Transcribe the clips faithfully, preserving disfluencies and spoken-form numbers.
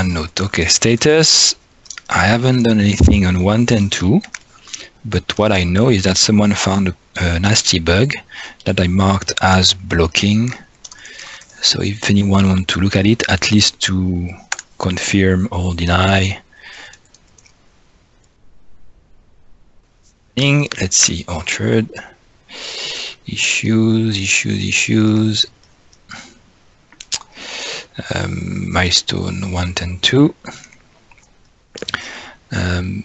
One note. Okay, status. I haven't done anything on one ten point two, but what I know is that someone found a, a nasty bug that I marked as blocking. So if anyone wants to look at it, at least to confirm or deny. Let's see, Orchard. Issues, issues, issues. Um, milestone one ten point two. Um,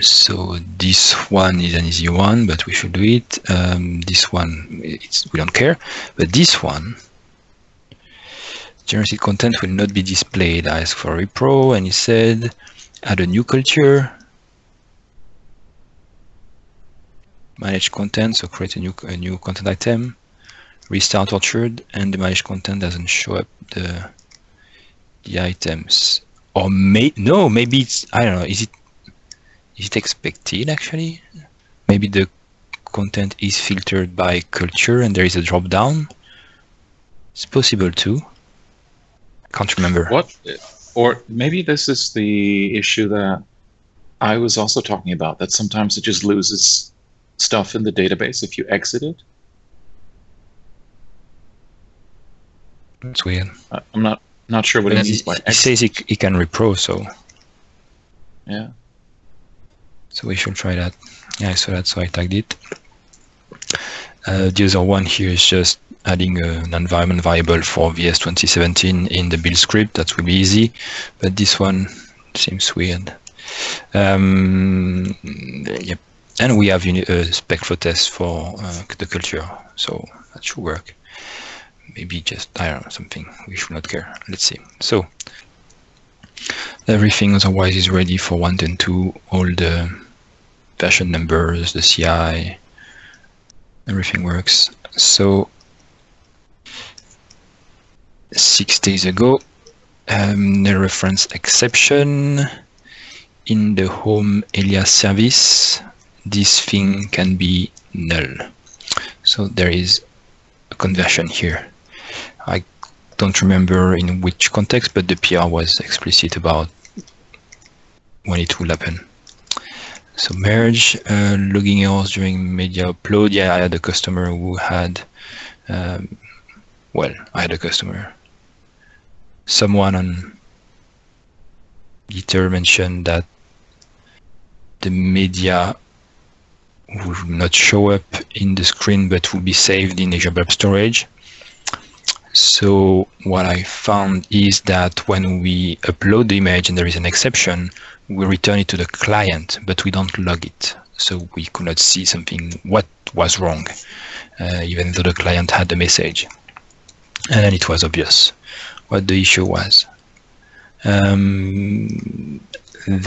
so this one is an easy one, but we should do it. Um, this one, it's, we don't care. But this one, generated content will not be displayed. I asked for a repro, and he said, add a new culture. Manage content, so create a new a new content item. Restart Orchard, and the managed content doesn't show up the the items. Or may no, maybe it's I don't know. Is it is it expected actually? Maybe the content is filtered by culture, and there is a drop down. It's possible too. I can't remember. What? Or maybe this is the issue that I was also talking about. That sometimes it just loses stuff in the database if you exit it. That's weird. Uh, I'm not not sure what he means by exit. He says he, he can repro, so yeah. So we should try that. Yeah, I saw that, so I tagged it. Uh, the other one here is just adding uh, an environment variable for V S twenty seventeen in the build script. That will be easy, but this one seems weird. Um, yep. And we have a spec flow test for uh, the culture, so that should work. Maybe just, I don't know, something we should not care. Let's see. So everything otherwise is ready for one ten point two, all the version numbers, the C I, everything works. So six days ago, um, the reference exception in the home alias service. This thing can be null. So there is a conversion here. I don't remember in which context, but the P R was explicit about when it will happen. So merge, uh, logging errors during media upload. Yeah, I had a customer who had, um, well, I had a customer. Someone on Gitter mentioned that the media will not show up in the screen, but will be saved in Azure Blob Storage. So what I found is that when we upload the image and there is an exception, we return it to the client, but we don't log it. So we could not see something, what was wrong, uh, even though the client had the message. And then it was obvious what the issue was. Um,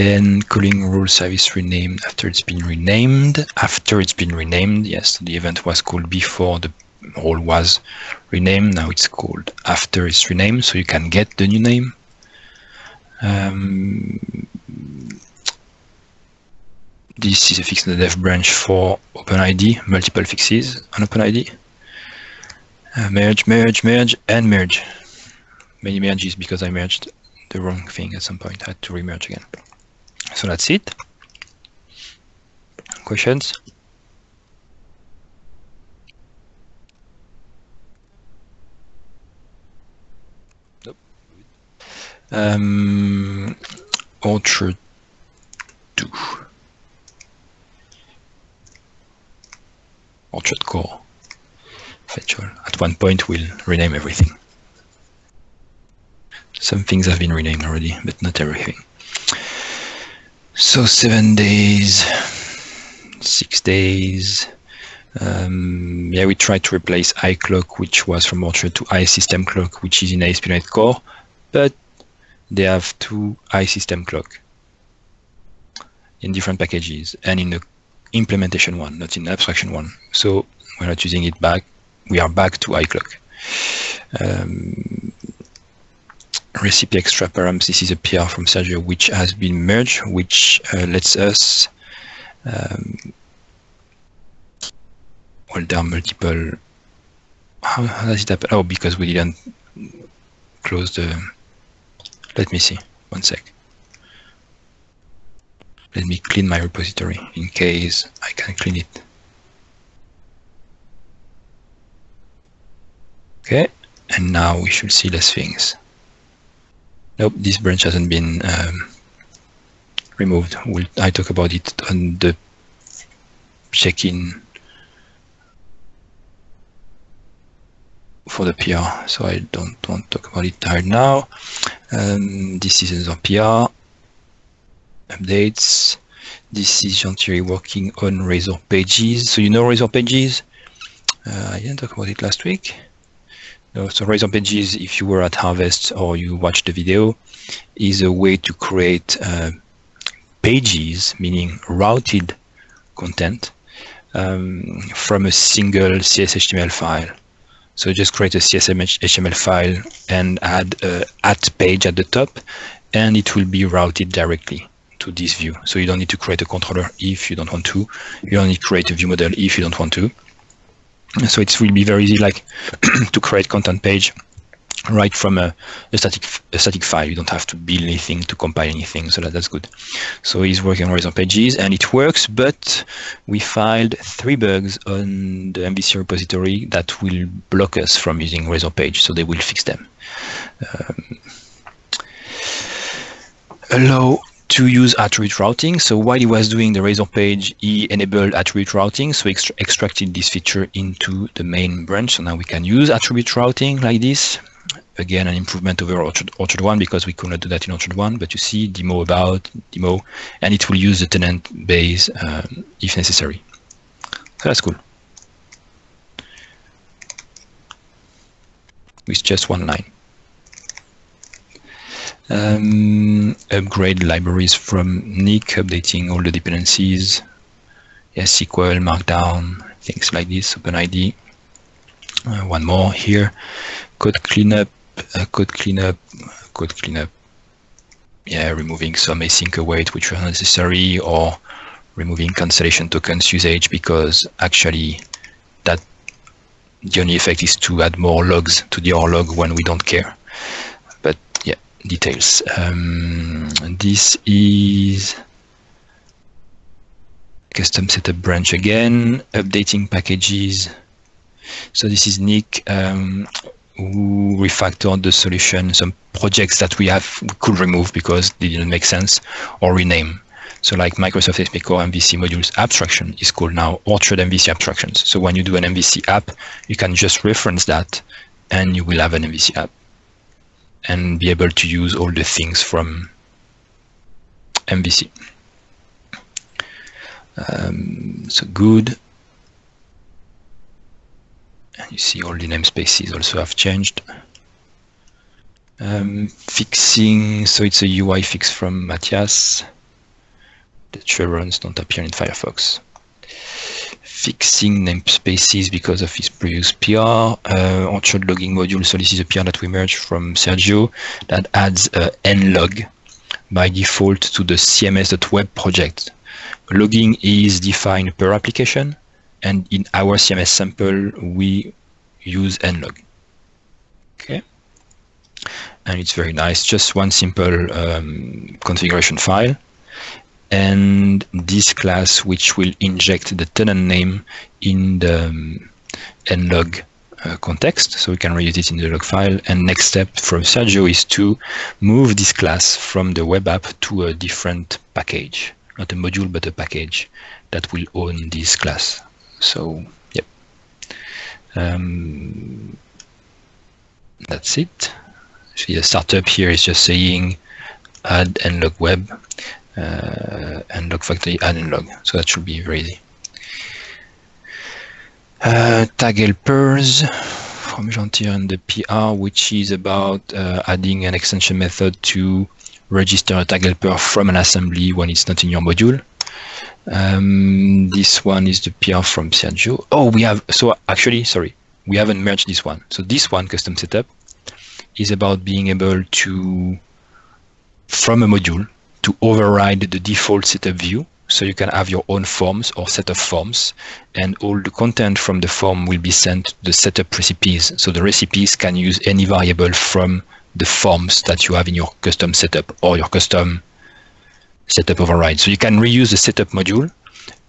Then calling RoleService.Renamed after it's been renamed. After it's been renamed, yes, the event was called before the role was renamed. Now it's called after it's renamed, so you can get the new name. Um, this is a fix in the dev branch for OpenID, multiple fixes on OpenID. Uh, merge, merge, merge, and merge. Many merges because I merged the wrong thing at some point. I had to remerge again. So that's it. Questions? Nope. Um, Orchard two. Orchard Core. Fetch all. At one point, we'll rename everything. Some things have been renamed already, but not everything. So seven days, six days. Um, yeah, we tried to replace iClock, which was from Orchard, to ISystemClock, which is in A S P dot net Core, but they have two ISystemClock in different packages and in the implementation one, not in the abstraction one. So we're not using it back. We are back to iClock. Um, RecipeExtraParams, this is a P R from Sergio, which has been merged, which uh, lets us, um, well, there are multiple, how, how does it happen? Oh, because we didn't close the, let me see. One sec. Let me clean my repository in case I can clean it. Okay, and now we should see less things. Nope, this branch hasn't been um, removed. We'll, I talk about it on the check-in for the P R, so I don't want to talk about it right now. Um, this is another P R. Updates. This is Jean-Thierry working on Razor Pages. So you know Razor Pages? Uh, I didn't talk about it last week. No, so Razor Pages, if you were at Harvest or you watched the video, is a way to create uh, pages, meaning routed content, um, from a single C S H T M L file. So just create a C S H T M L file and add a at page at the top, and it will be routed directly to this view. So you don't need to create a controller if you don't want to. You don't need to create a view model if you don't want to. So it will be very easy, like to create content page right from a, a static a static file. You don't have to build anything, to compile anything. So that, that's good. So he's working on Razor Pages and it works, but we filed three bugs on the M V C repository that will block us from using Razor Page. So they will fix them. Um, allow to use attribute routing. So while he was doing the Razor Page, he enabled attribute routing. So he extra extracted this feature into the main branch. So now we can use attribute routing like this. Again, an improvement over Orchard, Orchard one, because we could not do that in Orchard one, but you see demo about, demo, and it will use the tenant base um, if necessary. So that's cool. With just one line. Um, upgrade libraries from Nick, updating all the dependencies, YesSQL, Markdown, things like this, OpenID. Uh, one more here, code cleanup, uh, code cleanup, code cleanup. Yeah, removing some async await which are necessary, or removing cancellation tokens usage, because actually that the only effect is to add more logs to the R log when we don't care. But yeah, details. Um, this is custom setup branch again, updating packages. So this is Nick, um, who refactored the solution, some projects that we have we could remove because they didn't make sense, or rename. So like Microsoft A S P dot NET Core M V C modules abstraction is called now Orchard M V C abstractions. So when you do an M V C app, you can just reference that and you will have an M V C app and be able to use all the things from M V C. Um, so good. You see all the namespaces also have changed. Um, fixing, so it's a U I fix from Matthias. The children don't appear in Firefox. Fixing namespaces because of his previous P R. Uh, Orchard.Logging module, so this is a P R that we merged from Sergio that adds uh, N log by default to the C M S dot web project. Logging is defined per application. And in our C M S sample, we use N log. Okay. And it's very nice. Just one simple um, configuration file. And this class, which will inject the tenant name in the um, N log uh, context. So we can reuse it in the log file. And next step from Sergio is to move this class from the web app to a different package. Not a module, but a package that will own this class. So, yep, um, that's it. See, the startup here is just saying add N log web, uh, N log factory, add N log. So that should be very easy. Uh, TagHelpers from Jean-Thierry and the P R, which is about uh, adding an extension method to register a tag helper from an assembly when it's not in your module. Um, this one is the P R from Sergio. Oh, we have, so actually, sorry, we haven't merged this one. So this one, custom setup, is about being able to, from a module, to override the default setup view So you can have your own forms or set of forms, and all the content from the form will be sent to the setup recipes. So the recipes can use any variable from the forms that you have in your custom setup or your custom setup override. So you can reuse the setup module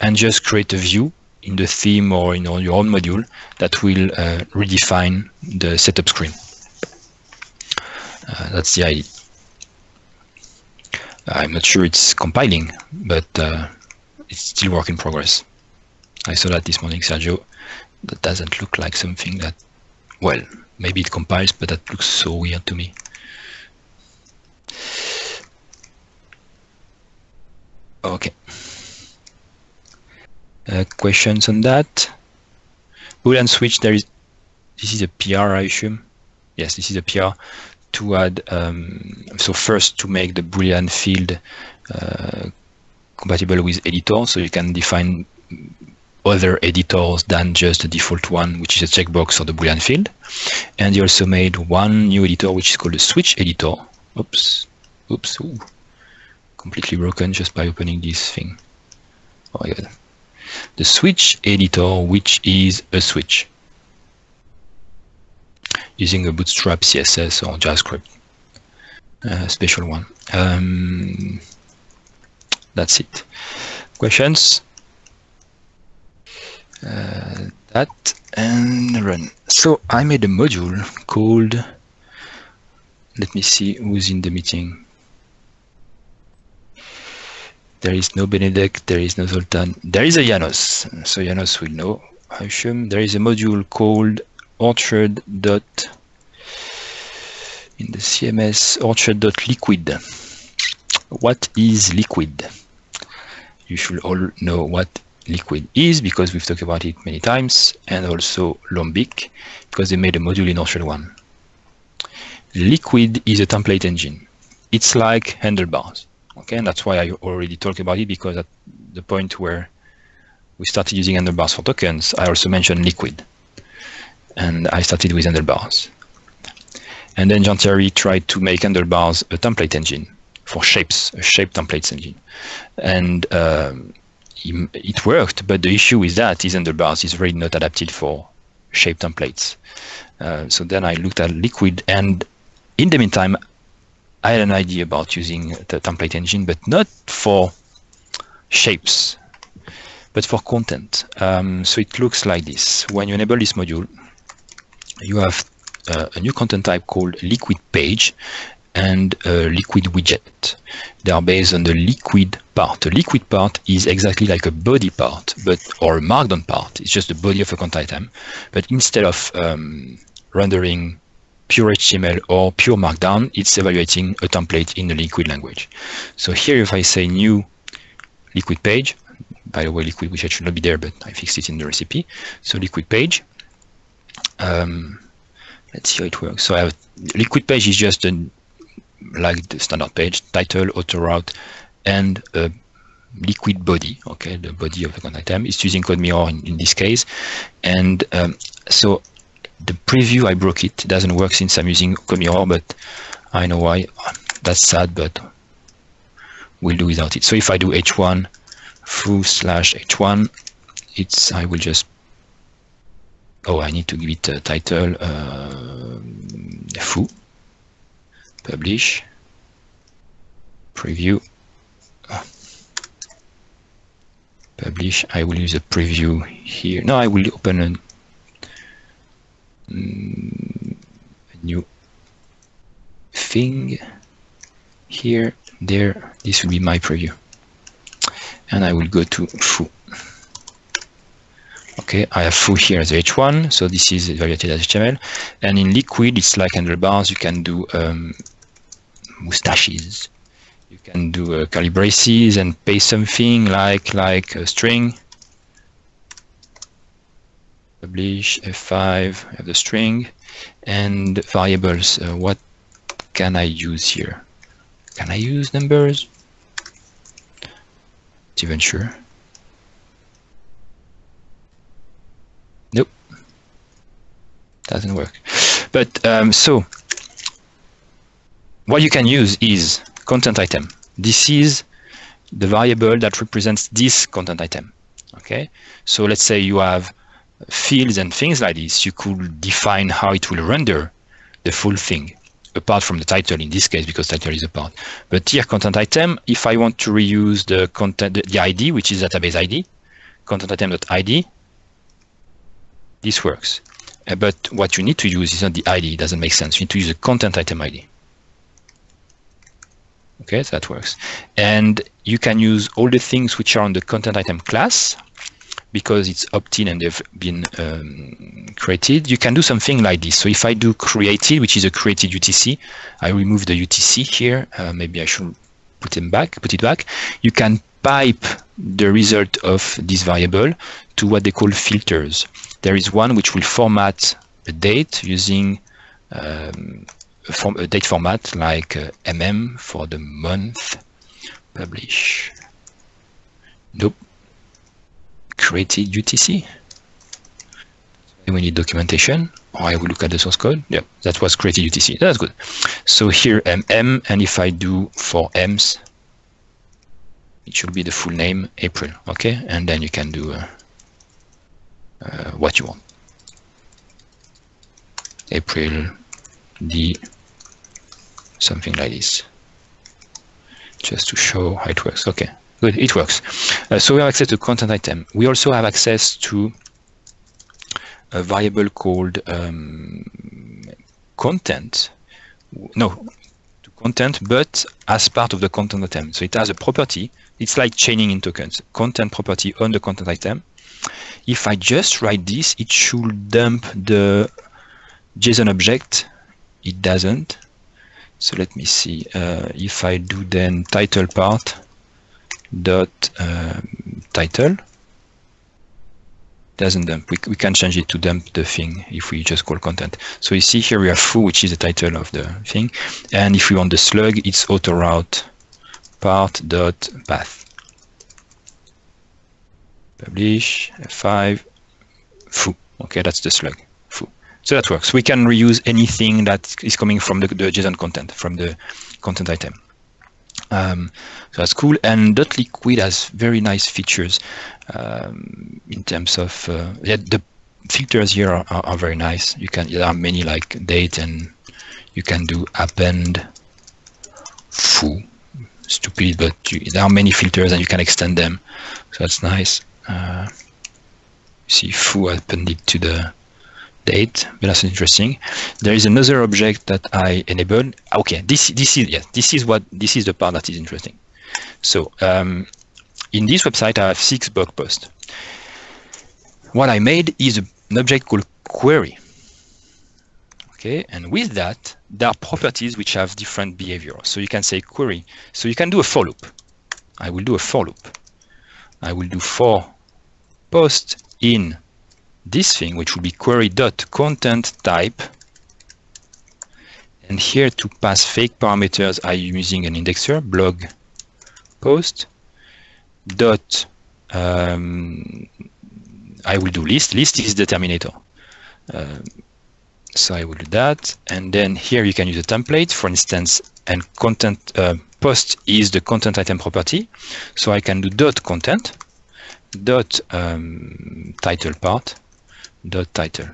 and just create a view in the theme or in your own module that will uh, redefine the setup screen. Uh, that's the idea. I'm not sure it's compiling, but uh, it's still work in progress. I saw that this morning, Sergio. That doesn't look like something that, well, maybe it compiles, but that looks so weird to me. Okay. Uh, questions on that? Bool and switch, there is, this is a P R, I assume. Yes, this is a P R. To add, um, so first to make the Boolean field uh, compatible with editor, so you can define other editors than just the default one, which is a checkbox or the Boolean field. And you also made one new editor, which is called the switch editor. Oops, oops, ooh. Completely broken just by opening this thing. Oh my god. The switch editor, which is a switch. Using a Bootstrap C S S or JavaScript, uh, special one. Um, that's it. Questions? Uh, that and run. So I made a module called, let me see who's in the meeting. There is no Benedek, there is no Zoltan, there is a Janos. So Janos will know, I assume. There is a module called Orchard dot in the C M S Orchard.Liquid. What is Liquid? You should all know what Liquid is because we've talked about it many times, and also Lombiq because they made a module in Orchard one. Liquid is a template engine. It's like Handlebars. Okay, and that's why I already talked about it, because at the point where we started using Handlebars for tokens, I also mentioned Liquid. And I started with Handlebars. And then Jean-Thierry tried to make Handlebars a template engine for shapes, a shape templates engine. And um, it worked, but the issue with that is Handlebars is really not adapted for shape templates. Uh, so then I looked at Liquid, and in the meantime, I had an idea about using the template engine, but not for shapes, but for content. Um, so it looks like this. When you enable this module, you have uh, a new content type called Liquid Page and a Liquid Widget. They are based on the Liquid part. The Liquid part is exactly like a body part, but or a markdown part. It's just the body of a content item. But instead of um, rendering pure H T M L or pure markdown, it's evaluating a template in the Liquid language. So here, if I say new Liquid Page, by the way, Liquid Widget should not be there, but I fixed it in the recipe. So Liquid Page. Um, let's see how it works. So I have Liquid Page is just an, like the standard page, title, auto route, and a liquid body. Okay, the body of the content item. It's using CodeMirror in, in this case, and um, so the preview I broke it. It doesn't work since I'm using CodeMirror, but I know why. That's sad, but we'll do without it. So if I do H one through slash H one, it's I will just. Oh, I need to give it a title, uh, foo, publish, preview, oh. publish. I will use a preview here. No, I will open a, mm, a new thing here, there. This will be my preview. And I will go to foo. Okay, I have foo here as H one, so this is evaluated as H T M L. And in Liquid, it's like Handlebars, you can do um, moustaches. You can do uh, curly braces and paste something like, like a string. Publish, F five, I have the string. And variables, uh, what can I use here? Can I use numbers? Not even sure. Nope, doesn't work. But um, so what you can use is content item. This is the variable that represents this content item. Okay, so let's say you have fields and things like this, you could define how it will render the full thing, apart from the title in this case, because title is a part. But here, content item, if I want to reuse the content, the I D, which is database I D, content item.id, this works. Uh, but what you need to use is not the I D, it doesn't make sense. You need to use the content item I D. Okay, so that works. And you can use all the things which are on the content item class, because it's opt-in and they've been um, created. You can do something like this. So if I do created, which is a created U T C, I remove the U T C here. Uh, maybe I should put them back, put it back. You can pipe the result of this variable to what they call filters. There is one which will format the date using um, a, form, a date format like uh, M M for the month, publish. Nope. Created U T C. We need documentation, or I will look at the source code. Yeah, that was created U T C. That's good. So here M M, and if I do for M's, it should be the full name April. Okay, and then you can do uh, uh, what you want. April D, something like this, just to show how it works. Okay. Good, it works. Uh, so we have access to content item. We also have access to a variable called um, content. No, to content, but as part of the content item. So it has a property. It's like chaining in tokens. Content property on the content item. If I just write this, it should dump the JSON object. It doesn't. So let me see. Uh, if I do then title part. Dot uh, title doesn't dump. We, we can change it to dump the thing if we just call content. So you see here we have foo, which is the title of the thing, and if we want the slug, it's autoroute part dot path. Publish F five foo. Okay, that's the slug foo. So that works. We can reuse anything that is coming from the, the JSON content, from the content item. Um, so that's cool. And DotLiquid has very nice features um, in terms of uh, yeah, the filters here are, are, are very nice. You can, there are many like date, and you can do append foo. Stupid, but you, there are many filters and you can extend them. So that's nice. Uh, see foo appended to the date, but that's interesting. There is another object that I enabled. Okay, this this is yes, this is what this is the part that is interesting. So um, in this website, I have six blog posts. What I made is an object called query. Okay, and with that, there are properties which have different behavior. So you can say query. So you can do a for loop. I will do a for loop. I will do for post in this thing, which will be query.content type, and here to pass fake parameters, I am using an indexer blog post dot. Um, I will do list. List is the terminator, um, so I will do that. And then here you can use a template, for instance, and content uh, post is the content item property, so I can do dot content dot um, title part. Dot title.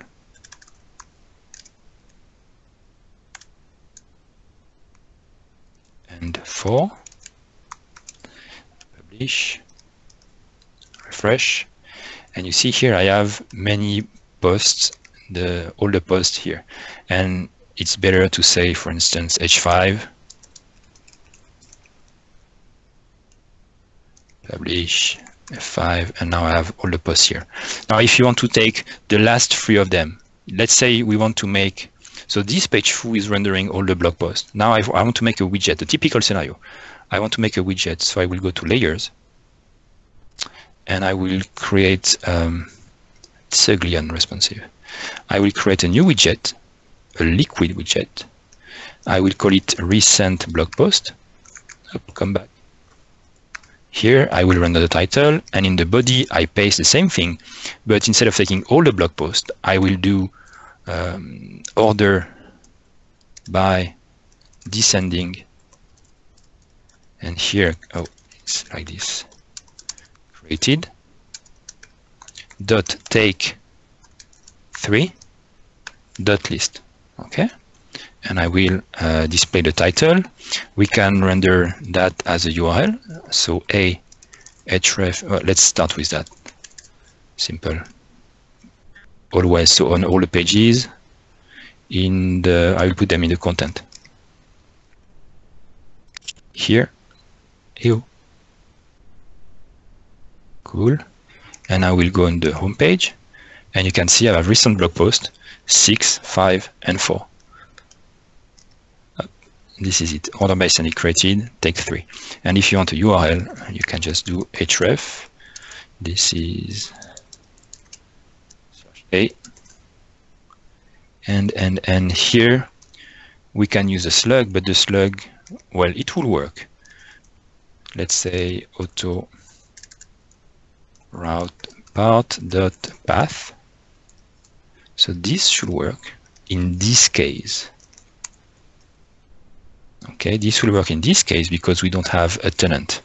And for publish, refresh, and you see here I have many posts, the all the posts here, and it's better to say, for instance, H five publish F five, and now I have all the posts here. Now, if you want to take the last three of them, let's say we want to make, so this page foo is rendering all the blog posts. Now I, I want to make a widget, a typical scenario. I want to make a widget, so I will go to layers, and I will create, um, it's ugly and responsive. I will create a new widget, a liquid widget. I will call it recent blog post. Oh, come back. Here, I will render the title, and in the body, I paste the same thing, but instead of taking all the blog posts, I will do um, order by descending, and here, oh, it's like this, created dot take three dot list. Okay, and I will uh, display the title. We can render that as a U R L. So a href. Well, let's start with that. Simple. Always so on all the pages. In the, I will put them in the content. Here, ew. Cool. And I will go on the home page, and you can see I have a recent blog post six, five, and four. This is it. Order by Sandy created, take three. And if you want a U R L, you can just do href. This is a. And, and, and here we can use a slug, but the slug, well, it will work. Let's say auto route part dot path. So this should work in this case. Okay, this will work in this case because we don't have a tenant.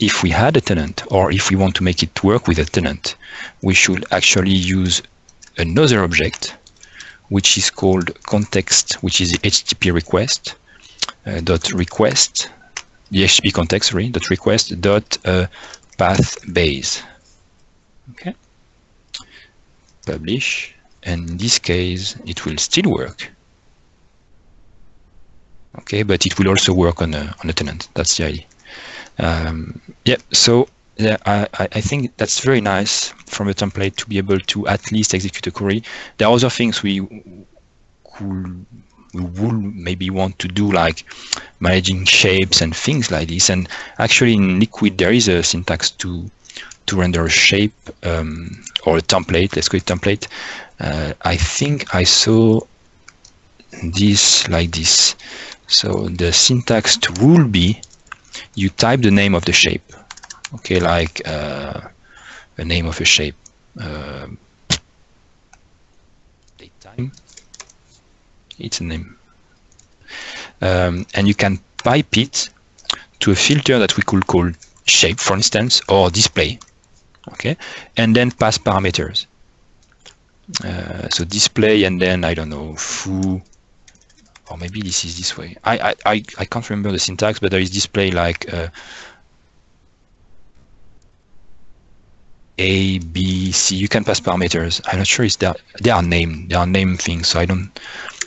If we had a tenant, or if we want to make it work with a tenant, we should actually use another object, which is called context, which is the H T T P request uh, dot request, the H T T P context, sorry, dot request dot uh, path base. Okay, publish, and in this case, it will still work. Okay, but it will also work on a on a tenant. That's the idea. Um, yeah, so yeah, I, I think that's very nice from a template to be able to at least execute a query. There are other things we could, we would maybe want to do, like managing shapes and things like this. And actually, in Liquid, there is a syntax to to render a shape um, or a template. Let's call it template. Uh, I think I saw this like this. So the syntax will be, you type the name of the shape, okay, like uh, the name of a shape, uh, date time, it's a name, um, and you can pipe it to a filter that we could call shape, for instance, or display, okay, and then pass parameters. Uh, so display, and then I don't know foo. Or maybe this is this way. I I I can't remember the syntax, but there is display like uh, A, B, C. You can pass parameters. I'm not sure it's that they are named. They are named things. So I don't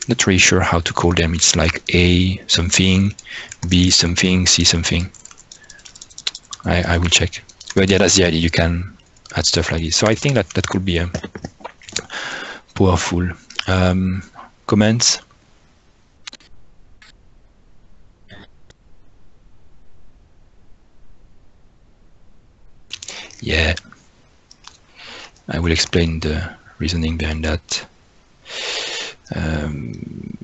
not really sure how to call them. It's like A something, B something, C something. I I will check. But yeah, that's the idea. You can add stuff like this. So I think that that could be a powerful um, comments. Yeah, I will explain the reasoning behind that. Um,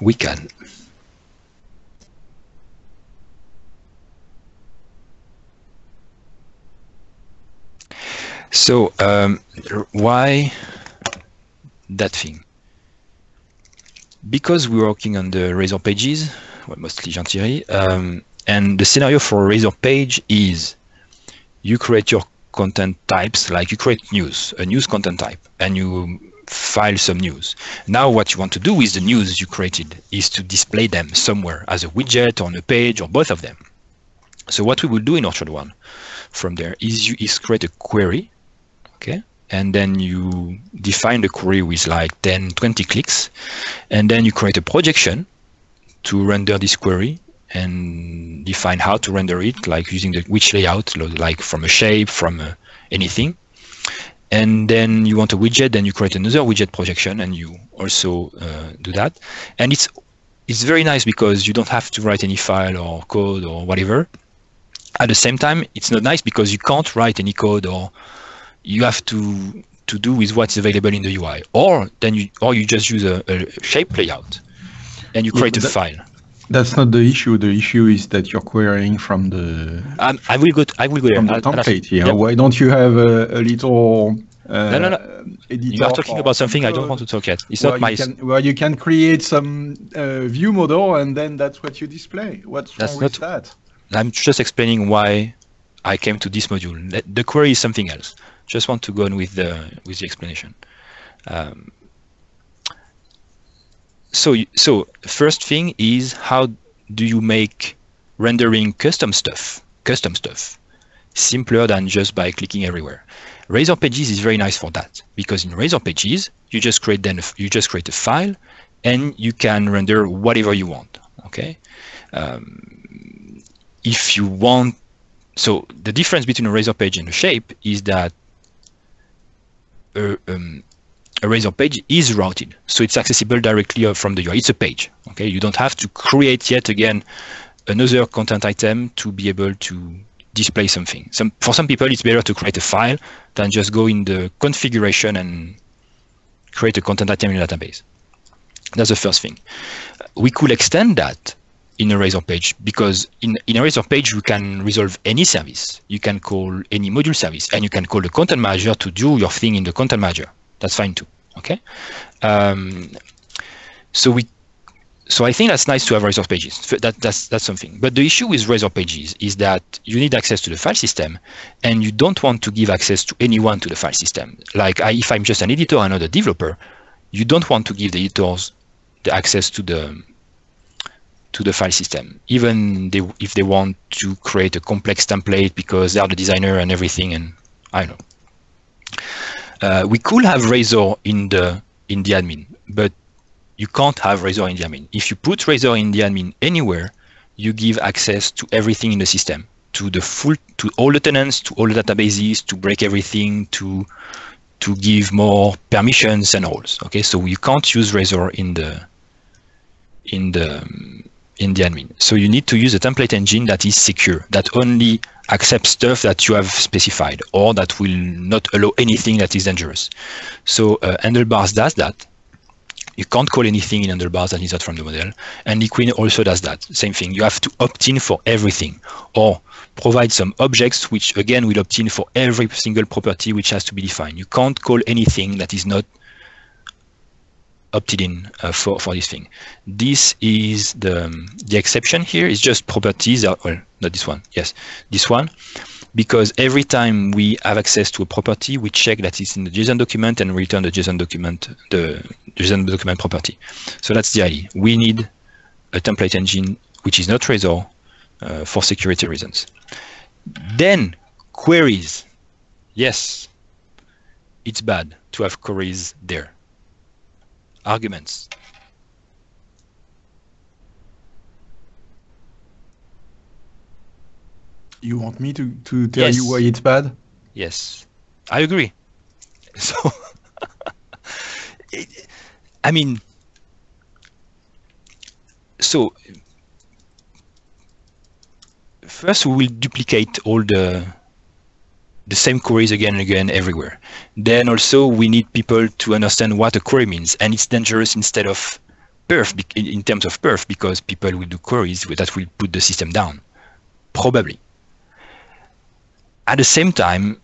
we can. So um, why that thing? Because we're working on the Razor Pages, well, mostly Jean-Thierry, um, and the scenario for Razor Page is you create your content types, like you create news, a news content type, and you file some news. Now what you want to do with the news you created is to display them somewhere as a widget, on a page, or both of them. So what we will do in Orchard one from there is you is create a query, okay? And then you define the query with like ten, twenty clicks, and then you create a projection to render this query and define how to render it, like using the which layout, like from a shape, from a, anything. And then you want a widget, then you create another widget projection, and you also uh, do that. And it's it's very nice because you don't have to write any file or code or whatever. At the same time, it's not nice because you can't write any code, or you have to to do with what's available in the U I, or then you or you just use a, a shape layout, and you create yeah, that, a file. That's not the issue. The issue is that you're querying from the. Um, I will go. To, I will go from there. The template here. Yeah. Why don't you have a, a little Uh, no, no, no. You are talking about something I don't want to talk at. It's not my. Can, where you can create some uh, view model, and then that's what you display. What's wrong with that? I'm just explaining why I came to this module. The query is something else. Just want to go on with the with the explanation. Um, so, so first thing is, how do you make rendering custom stuff, custom stuff, simpler than just by clicking everywhere? Razor Pages is very nice for that, because in Razor Pages you just create then you just create a file, and you can render whatever you want. Okay, um, if you want. So the difference between a Razor Page and a shape is that a, um, a Razor Page is routed, so it's accessible directly from the U I. It's a page. Okay, you don't have to create yet again another content item to be able to display something. Some, for some people, it's better to create a file than just go in the configuration and create a content item in a database. That's the first thing. We could extend that in a Razor Page, because in, in a Razor Page, you can resolve any service. You can call any module service, and you can call the content manager to do your thing in the content manager. That's fine too, okay? Um, so we So I think that's nice to have Razor Pages. That, that's, that's something. But the issue with Razor Pages is that you need access to the file system, and you don't want to give access to anyone to the file system. Like I, if I'm just an editor and not a developer, you don't want to give the editors the access to the to the file system, even they, if they want to create a complex template because they are the designer and everything. And I don't know. Uh, we could have Razor in the in the admin, but you can't have Razor in the admin. If you put Razor in the admin anywhere, you give access to everything in the system, to the full, to all the tenants, to all the databases, to break everything, to to give more permissions and roles. Okay, so you can't use Razor in the in the in the admin. So you need to use a template engine that is secure, that only accepts stuff that you have specified, or that will not allow anything that is dangerous. So uh, Handlebars does that. You can't call anything in Handlebars that is not from the model. And Liquid also does that. Same thing. You have to opt in for everything, or provide some objects, which again will opt in for every single property which has to be defined. You can't call anything that is not opted in uh, for, for this thing. This is the, the exception here is just properties. Are, well, not this one. Yes, this one. Because every time we have access to a property, we check that it's in the JSON document and return the JSON document, the JSON document property. So that's the idea. We need a template engine which is not Razor uh, for security reasons. Then queries. Yes, it's bad to have queries there. Arguments. You want me to, to tell yes. you why it's bad? Yes, I agree. So, it, I mean, so first we will duplicate all the the same queries again and again everywhere. Then also we need people to understand what a query means, and it's dangerous instead of perf in terms of perf, because people will do queries that will put the system down, probably. At the same time,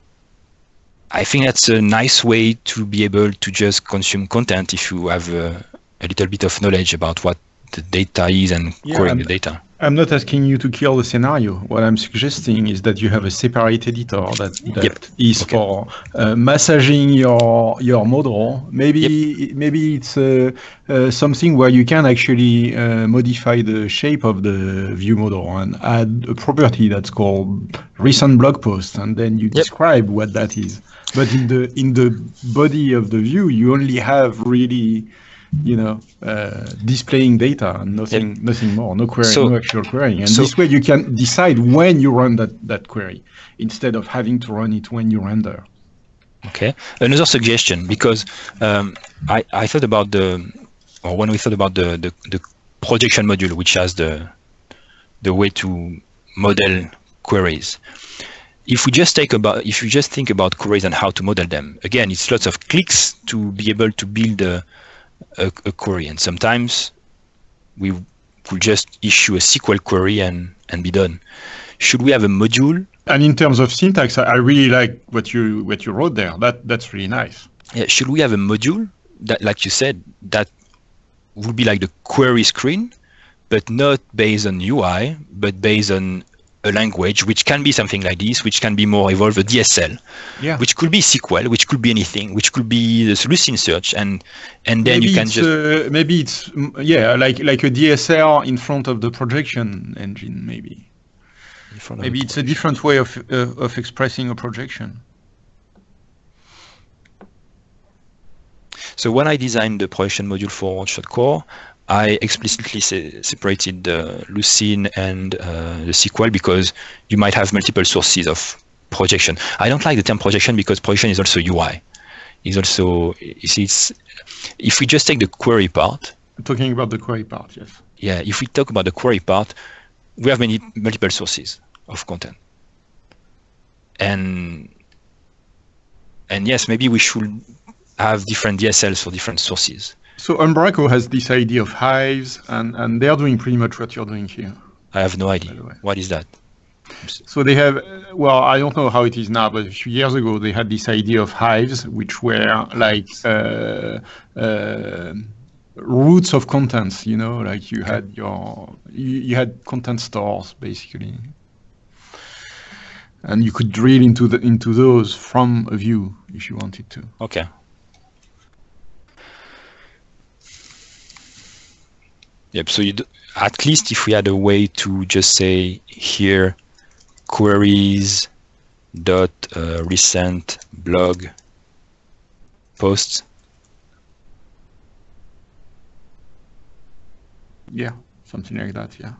I think that's a nice way to be able to just consume content if you have a, a little bit of knowledge about what the data is and yeah, querying I'm, the data. I'm not asking you to kill the scenario. What I'm suggesting is that you have a separate editor that, that yep. is okay. for uh, massaging your your model. Maybe yep. maybe it's uh, uh, something where you can actually uh, modify the shape of the view model and add a property that's called recent blog posts, and then you yep. describe what that is. But in the in the body of the view, you only have really, you know, uh, displaying data and nothing, yep. nothing more, no query, so, no actual querying. And so, this way you can decide when you run that, that query instead of having to run it when you render. Okay. Another suggestion, because um, I, I thought about the, or when we thought about the, the, the projection module, which has the, the way to model queries. If we just take about, if you just think about queries and how to model them, again, it's lots of clicks to be able to build a, A, a query, and sometimes we could just issue a S Q L query and and be done. Should we have a module And in terms of syntax, I really like what you what you wrote there. That that's really nice. Yeah, should we have a module that, like you said, that would be like the query screen, but not based on U I, but based on a language, which can be something like this, which can be more evolved, a D S L, yeah. which could be S Q L, which could be anything, which could be the Lucene search, and and then maybe you can just uh, maybe it's yeah like like a D S L in front of the projection engine, maybe. Maybe it's a different way of uh, of expressing a projection. So when I designed the projection module for Orchard Core, I explicitly se separated the Lucene and uh, the S Q L because you might have multiple sources of projection. I don't like the term projection because projection is also U I. It's also it's, it's if we just take the query part. Talking about the query part, yes. Yeah, if we talk about the query part, we have many multiple sources of content, and and yes, maybe we should have different D S Ls for different sources. So Umbraco has this idea of hives, and and they are doing pretty much what you're doing here. I have no idea. What is that? So they have, well, I don't know how it is now, but a few years ago they had this idea of hives, which were like uh, uh, roots of contents, you know, like you had your you, you had content stores basically, and you could drill into the into those from a view if you wanted to. Okay. Yep. So you do, at least if we had a way to just say here queries dot uh, recent blog posts. Yeah, something like that, yeah.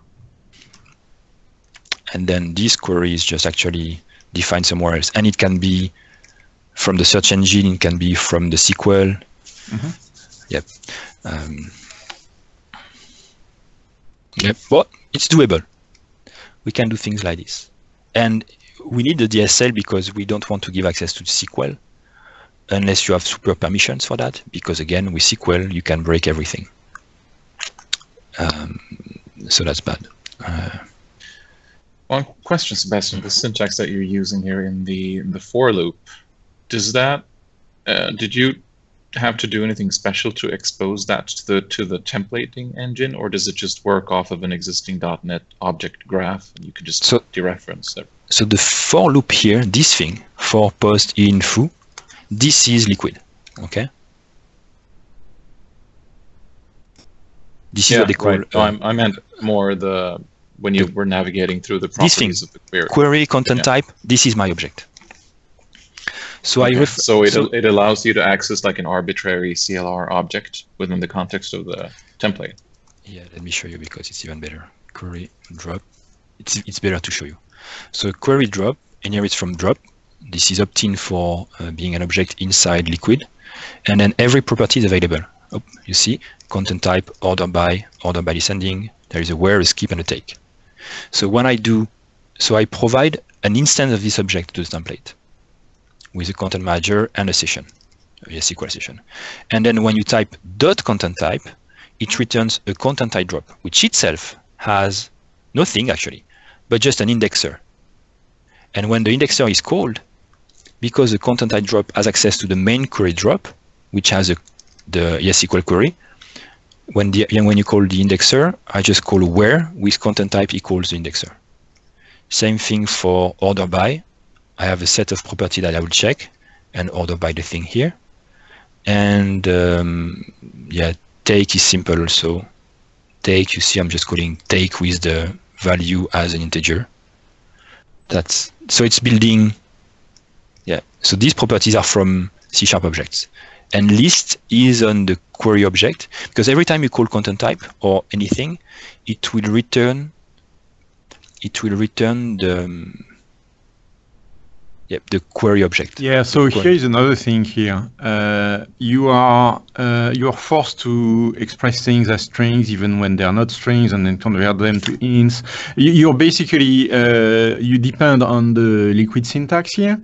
And then this query is just actually defined somewhere else. And it can be from the search engine, it can be from the S Q L. Mm-hmm. Yep. Um, yep, but it's doable. We can do things like this. And we need the D S L because we don't want to give access to S Q L unless you have super permissions for that. Because again, with S Q L, you can break everything. Um, so that's bad. Uh, One question, Sebastian: the syntax that you're using here in the in the for loop, does that? Uh, did you have to do anything special to expose that to the to the templating engine, or does it just work off of an existing .NET object graph and you can just so, dereference it? So the for loop here, this thing, for post in foo, this is Liquid, okay. This yeah, is what they call. Right. Uh, no, I meant more the when you the, were navigating through the properties this thing, of the query. Query content yeah. type. This is my object. So okay. I ref so it so, it allows you to access like an arbitrary C L R object within the context of the template. Yeah, let me show you because it's even better. Query drop. It's it's better to show you. So query drop, and here it's from drop. This is opt-in for uh, being an object inside Liquid, and then every property is available. Oh, you see, content type, order by, order by descending. There is a where, a skip, and a take. So when I do, so I provide an instance of this object to the template with a content manager and a session, a S Q L session. And then when you type dot content type, it returns a content type drop, which itself has nothing actually, but just an indexer. And when the indexer is called, because the content type drop has access to the main query drop, which has a the YesSQL query. When the when you call the indexer, I just call where with content type equals the indexer. Same thing for order by. I have a set of property that I will check and order by the thing here. And um, yeah, take is simple also. Take, you see, I'm just calling take with the value as an integer. That's so it's building. Yeah. So these properties are from C# objects. And list is on the query object because every time you call content type or anything, it will return. It will return the. Yep, the query object. Yeah. So here is another thing. Here, uh, you are uh, you are forced to express things as strings, even when they are not strings, and then convert them to ints. You're basically uh, you depend on the Liquid syntax here.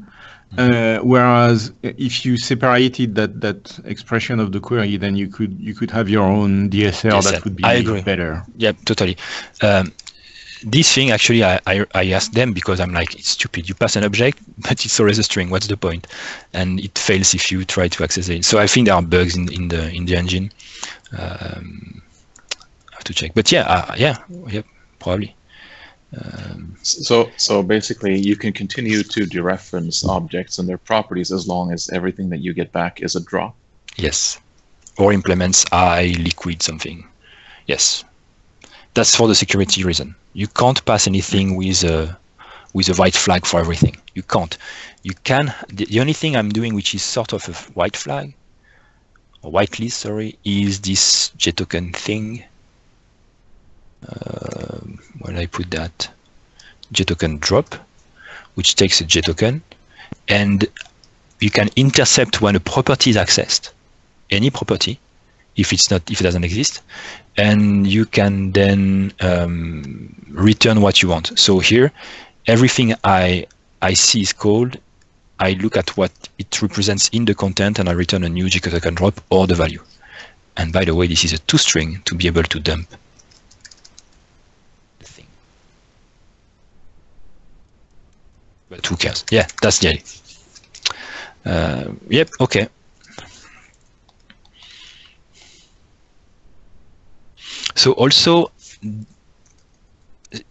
Uh, whereas if you separated that that expression of the query, then you could you could have your own D S L, D S L. That would be I agree. better. Yeah, totally. Um, this thing, actually, I, I, I asked them because I'm like, it's stupid. You pass an object, but it's always a string. What's the point? And it fails if you try to access it. So I think there are bugs in, in the in the engine. Um, I have to check. But yeah, uh, yeah, yeah, probably. Um, so so basically, you can continue to dereference objects and their properties as long as everything that you get back is a drop. Yes, or implements I liquid something. Yes, that's for the security reason. You can't pass anything with a with a white flag for everything. You can't. You can. The, the only thing I'm doing, which is sort of a white flag, or whitelist, sorry, is this JToken thing. Uh, well, I put that JToken drop, which takes a JToken, and you can intercept when a property is accessed, any property, if it's not, if it doesn't exist, and you can then um, return what you want. So here, everything I I see is called. I look at what it represents in the content, and I return a new JToken drop or the value. And by the way, this is a two-string to be able to dump. But who cares? Yeah, that's the idea. Uh, yep, okay. So also,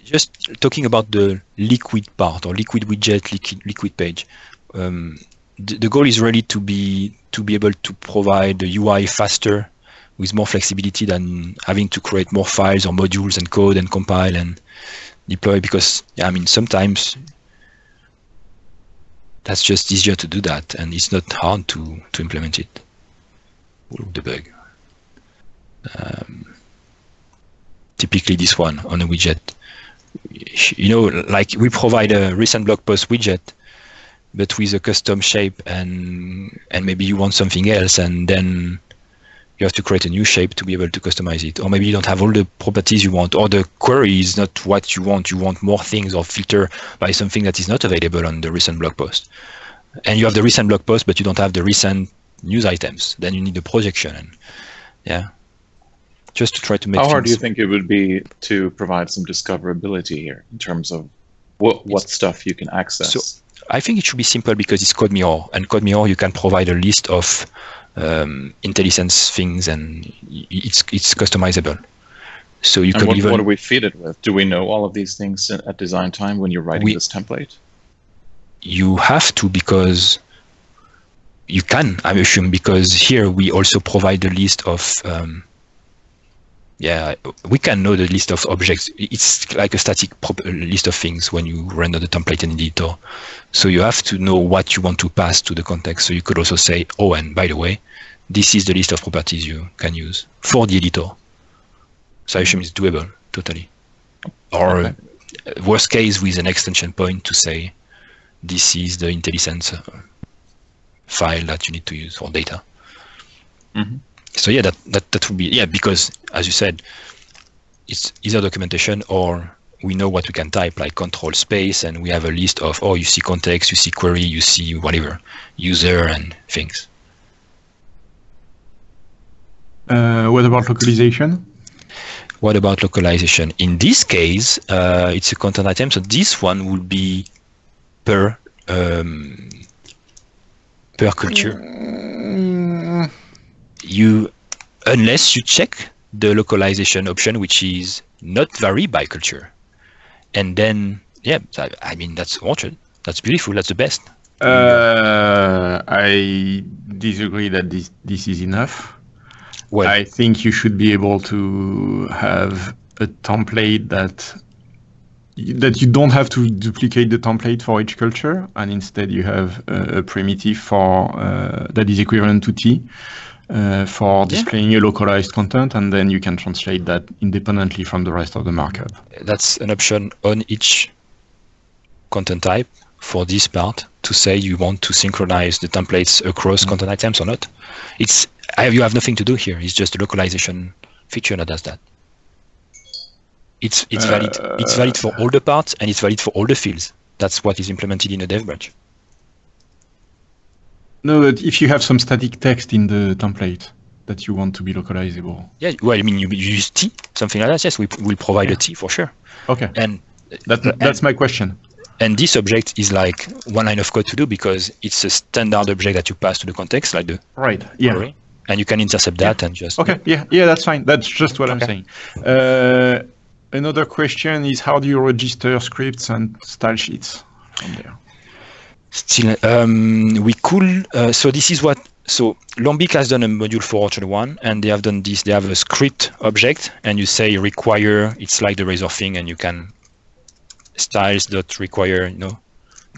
just talking about the liquid part or liquid widget, liquid, liquid page. Um, the, the goal is really to be to be able to provide the U I faster with more flexibility than having to create more files or modules and code and compile and deploy, because I mean sometimes that's just easier to do that, and it's not hard to to implement it. Ooh, the bug. Um, typically, this one on a widget. You know, like we provide a recent blog post widget, but with a custom shape, and and maybe you want something else, and then you have to create a new shape to be able to customize it. Or maybe you don't have all the properties you want, or the query is not what you want. You want more things or filter by something that is not available on the recent blog post. And you have the recent blog post, but you don't have the recent news items. Then you need the projection. And yeah, just to try to make How hard do you think it would be to provide some discoverability here in terms of what, what stuff you can access? So I think it should be simple because it's CodeMirror. And CodeMirror, you can provide a list of Um, IntelliSense things, and it's it's customizable. So you and can what, even. What do we feed it with? Do we know all of these things at design time when you're writing we, this template? You have to, because you can. I assume because here we also provide a list of. Um, yeah, we can know the list of objects. It's like a static prop list of things when you render the template in the editor. So you have to know what you want to pass to the context. So you could also say, oh, and by the way, this is the list of properties you can use for the editor. So I assume it's doable, totally. Or okay. Worst case, with an extension point to say, this is the IntelliSense file that you need to use for data. Mm-hmm. So yeah, that, that, that would be, yeah, because as you said, it's either documentation or we know what we can type, like control space, and we have a list of, oh, you see context, you see query, you see whatever, user and things. Uh, what about localization? What about localization? In this case, uh, it's a content item, so this one will be per, um, per culture. Mm. You, unless you check the localization option, which is not vary by culture, and then yeah, I mean that's Orchard. That's beautiful. That's the best. Uh, I disagree that this this is enough. Well, I think you should be able to have a template that that you don't have to duplicate the template for each culture, and instead you have a, a primitive for uh, that is equivalent to T. Uh, for displaying yeah. a localized content, and then you can translate that independently from the rest of the markup. That's an option on each content type for this part to say you want to synchronize the templates across mm-hmm. content items or not. It's I have, you have nothing to do here. It's just a localization feature that does that. It's it's uh, valid. It's valid for all the parts, and it's valid for all the fields. That's what is implemented in a dev branch. No, but if you have some static text in the template, that you want to be localizable? Yeah, well, I mean, you use T, something like that. Yes, we will provide yeah. a T for sure. Okay. And that, that's and, my question. And this object is like one line of code to do because it's a standard object that you pass to the context, like the right. Yeah. Array, and you can intercept that yeah. and just okay. Yeah, yeah, that's fine. That's just what okay. I'm saying. Uh, another question is how do you register scripts and style sheets from there? Still, um, we could. Uh, so this is what. So Lombiq has done a module for Orchard one, and they have done this. They have a script object, and you say require. It's like the Razor thing, and you can styles dot require. You know,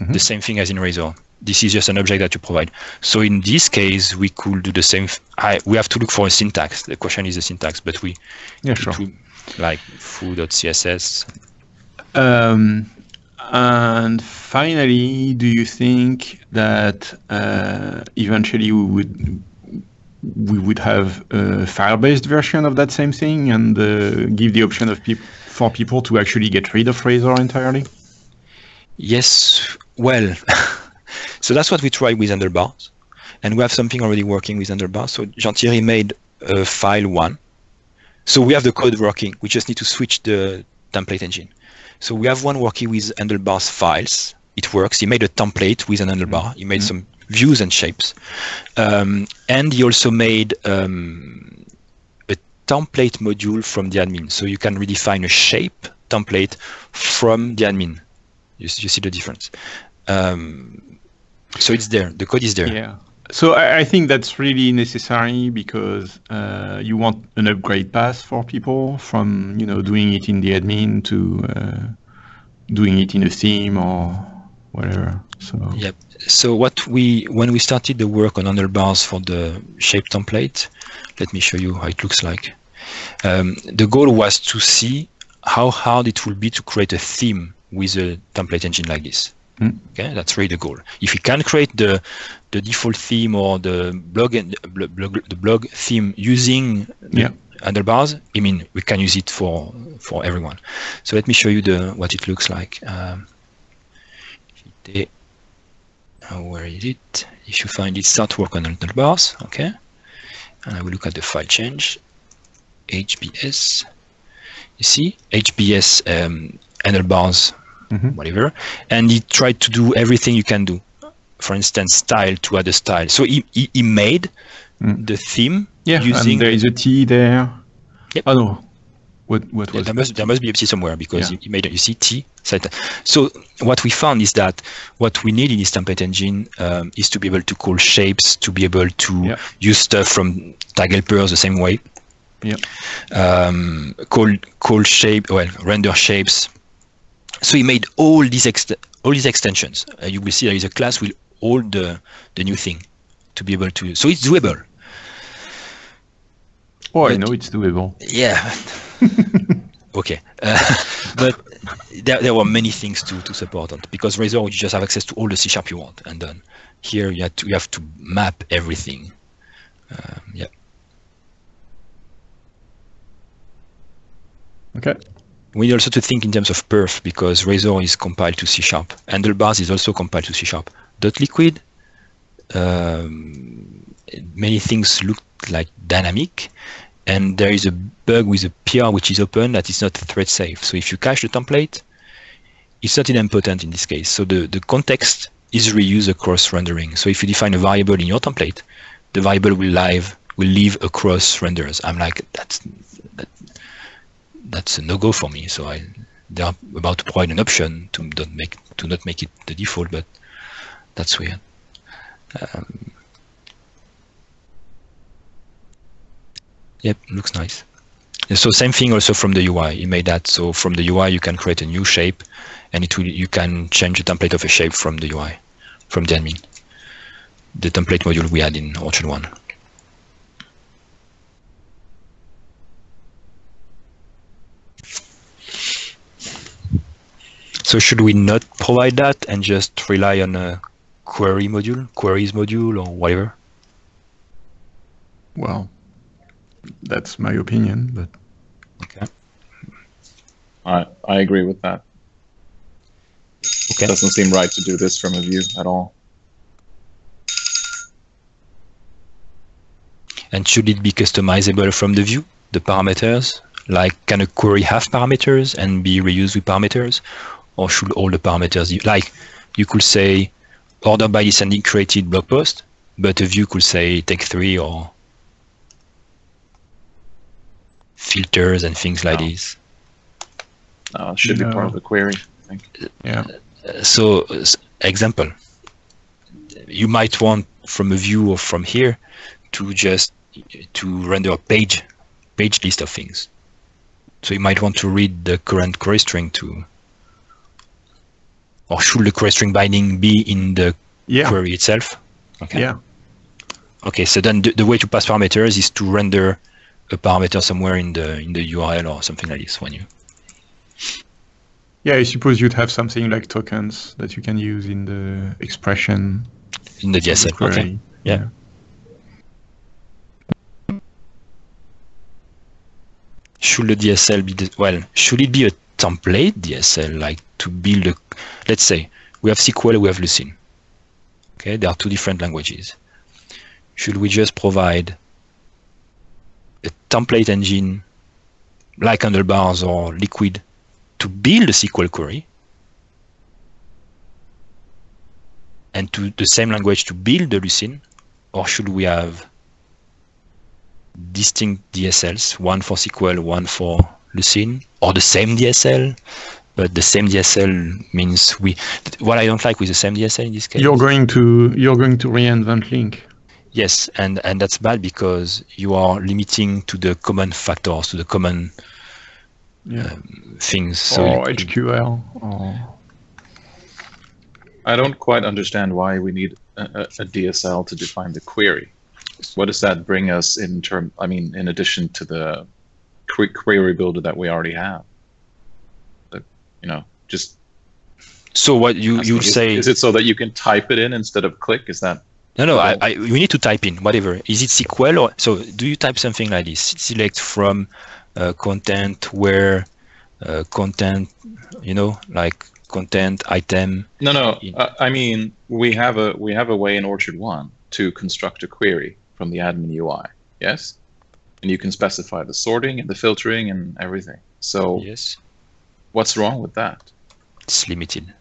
mm-hmm. the same thing as in Razor. This is just an object that you provide. So in this case, we could do the same. I, we have to look for a syntax. The question is the syntax, but we yeah sure to, like foo dot C S S. Um. And finally, do you think that uh, eventually we would we would have a file-based version of that same thing and uh, give the option of people for people to actually get rid of Razor entirely? Yes. Well, so that's what we tried with Handlebars, and we have something already working with Handlebars. So Jean-Thierry made a file one. So we have the code working. We just need to switch the template engine. So we have one working with Handlebars files. It works. He made a template with an handlebar. He made mm-hmm. some views and shapes. Um, and he also made um, a template module from the admin. So you can redefine a shape template from the admin. You, you see the difference. Um, so it's there. The code is there. Yeah. So I, I think that's really necessary because uh, you want an upgrade path for people from, you know, doing it in the admin to uh, doing it in a theme or whatever. So yep. So what we when we started the work on Handlebars for the shape template, let me show you how it looks like. Um, the goal was to see how hard it will be to create a theme with a template engine like this. Mm. Okay, that's really the goal. If we can create the the default theme or the blog and blog, blog, the blog theme using yeah. Handlebars, I mean we can use it for for everyone. So let me show you the what it looks like. Um, where is it? If you find it, start work on Handlebars. Okay, and I will look at the file change. H B S. You see H B S um, Handlebars. Mm-hmm. Whatever, and he tried to do everything you can do. For instance, style to add a style. So he he, he made mm. the theme yeah, using. And there is a T there. Yep. Oh no, what what yeah, was? There must there must be a T somewhere because yeah. he made you see T. So what we found is that what we need in this template engine um, is to be able to call shapes, to be able to yeah. use stuff from TagHelpers the same way. Yeah. Um, call call shape well render shapes. So he made all these ext all these extensions. Uh, you will see there is a class with all the the new thing to be able to. So it's doable. Oh, but, I know it's doable. Yeah. Okay, uh, but there there were many things to to support on because Razor you just have access to all the C sharp you want, and then here you have to you have to map everything. Um, yeah. Okay. We need also to think in terms of perf because Razor is compiled to C sharp. Handlebars is also compiled to C sharp. DotLiquid, um, many things look like dynamic, and there is a bug with a P R which is open that is not thread safe. So if you cache the template, it's not idempotent in this case. So the, the context is reused across rendering. So if you define a variable in your template, the variable will live will live across renders. I'm like that's. That, that's a no-go for me. So I, they are about to provide an option to not make to not make it the default, but that's weird. Um, yep, looks nice. And so same thing also from the U I. He made that. So from the U I, you can create a new shape, and it will you can change the template of a shape from the U I, from the admin, the template module we had in Orchard one. So should we not provide that and just rely on a query module, queries module, or whatever? Well, that's my opinion, but okay. I I agree with that. Okay. It doesn't seem right to do this from a view at all. And should it be customizable from the view, the parameters? Like, can a query have parameters and be reused with parameters? Or should all the parameters, you, like you could say order by descending created blog post, but a view could say take three or filters and things like no. this. No, it should no. be part of the query, I think. Yeah. So, example, you might want from a view or from here to just to render a page, page list of things. So you might want to read the current query string to, or should the query string binding be in the yeah. query itself? Okay. Yeah. Okay. So then the, the way to pass parameters is to render a parameter somewhere in the in the U R L or something like this when you. Yeah, I suppose you'd have something like tokens that you can use in the expression. In the J S L, okay. Yeah. yeah. Should the D S L be, the, well, should it be a template D S L, like to build a, let's say, we have S Q L, we have Lucene. Okay, there are two different languages. Should we just provide a template engine like Handlebars or Liquid to build a S Q L query and to the same language to build the Lucene, or should we have distinct D S Ls, one for S Q L, one for Lucene, or the same D S L? But the same D S L means we. What I don't like with the same D S L in this case. You're going to you're going to reinvent link. Yes, and and that's bad because you are limiting to the common factors, to the common. Yeah. Um, things so or it, H Q L. Or... I don't quite understand why we need a, a D S L to define the query. What does that bring us in term? I mean, in addition to the query builder that we already have, the, you know, just. So what you you say? Is it so that you can type it in instead of click? Is that? No, no. I, I we need to type in whatever. Is it S Q L or so? Do you type something like this? Select from. Uh, content where uh, content, you know, like content item. No, no. Uh, I mean, we have a we have a way in Orchard one to construct a query from the admin U I. Yes, and you can specify the sorting and the filtering and everything. So yes, what's wrong with that? It's limited.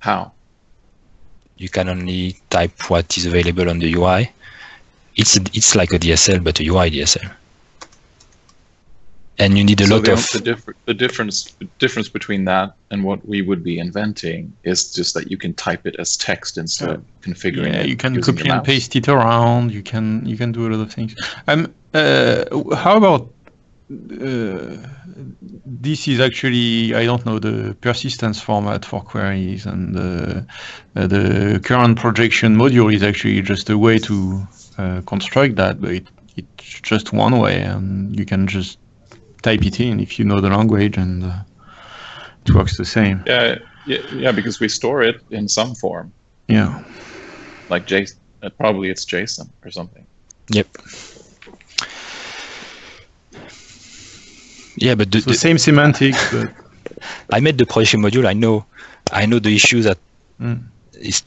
How? You can only type what is available on the U I. It's it's like a D S L, but a U I D S L, and you need a so lot the, of the, diff the difference. The difference between that and what we would be inventing is just that you can type it as text instead of configuring. Yeah, it you can copy and paste it around. You can you can do a lot of things. Um, uh, how about uh, this is actually I don't know the persistence format for queries, and uh, uh, the current projection module is actually just a way to. Uh, construct that, but it, it's just one way, and you can just type it in if you know the language, and uh, it works the same. Yeah, yeah, yeah, because we store it in some form. Yeah, like JSON. Uh, probably it's JSON or something. Yep. Yeah, but the, so the same semantics. But I made the projection module. I know, I know the issue that mm. is.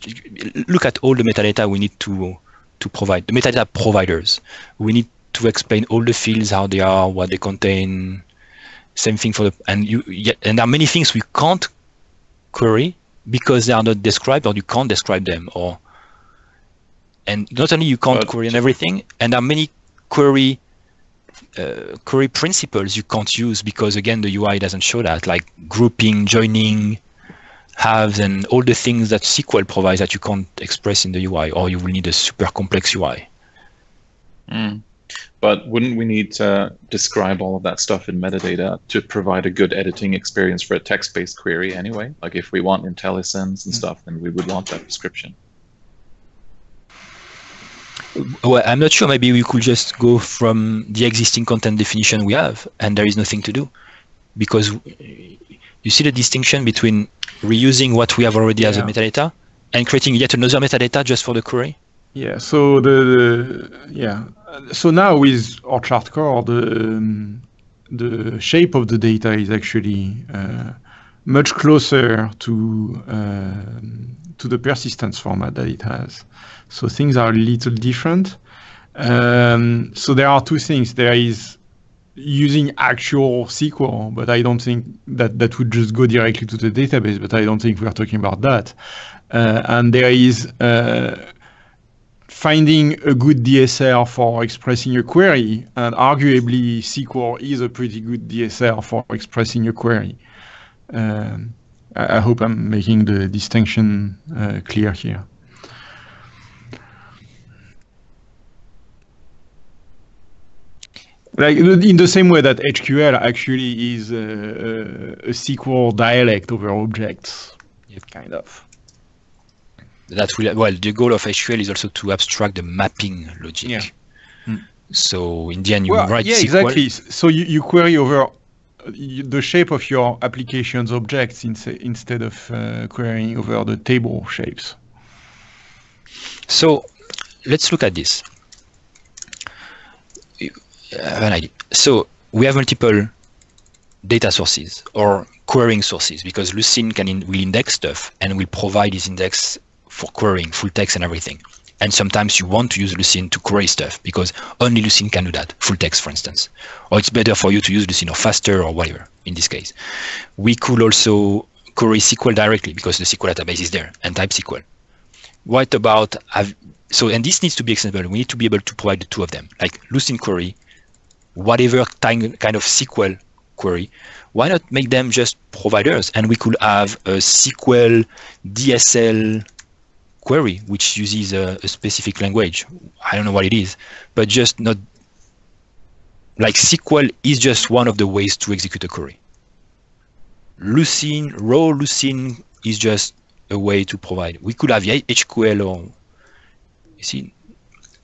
Look at all the metadata we need to. To provide the metadata providers, we need to explain all the fields, how they are, what they contain. Same thing for the and you. Yeah, and there are many things we can't query because they are not described, or you can't describe them. Or and not only you can't but, query and everything, and there are many query uh, query principles you can't use because again the U I doesn't show that, like grouping, joining. Have and all the things that S Q L provides that you can't express in the U I, or you will need a super complex U I. Mm. But wouldn't we need to describe all of that stuff in metadata to provide a good editing experience for a text-based query anyway? Like if we want IntelliSense and mm. stuff, then we would want that description. Well, I'm not sure. Maybe we could just go from the existing content definition we have, and there is nothing to do because you see the distinction between reusing what we have already yeah. as a metadata and creating yet another metadata just for the query. Yeah. So the, the yeah. So now with Orchard Core, the um, the shape of the data is actually uh, much closer to uh, to the persistence format that it has. So things are a little different. Um, so there are two things. There is using actual S Q L, but I don't think that that would just go directly to the database, but I don't think we're talking about that. Uh, and there is uh, finding a good D S R for expressing a query, and arguably S Q L is a pretty good D S R for expressing a query. Um, I, I hope I'm making the distinction uh, clear here. Like in the same way that H Q L actually is a, a, a S Q L dialect over objects, yep. Kind of. That will, well, the goal of H Q L is also to abstract the mapping logic. Yeah. Mm. So in the end, you well, write yeah, S Q L. Exactly. So you, you query over the shape of your application's objects in, instead of uh, querying over the table shapes. So let's look at this. I have an idea. So we have multiple data sources or querying sources, because Lucene can in, will index stuff and will provide this index for querying, full text and everything. And sometimes you want to use Lucene to query stuff because only Lucene can do that, full text, for instance. Or it's better for you to use Lucene or faster or whatever, in this case. We could also query S Q L directly because the S Q L database is there and type S Q L. What about, so, and this needs to be extendable. We need to be able to provide the two of them, like Lucene query, whatever kind of S Q L query. Why not make them just providers? And we could have a S Q L D S L query, which uses a, a specific language. I don't know what it is, but just not like S Q L is just one of the ways to execute a query. Lucene, raw Lucene is just a way to provide. We could have H Q L or, you see,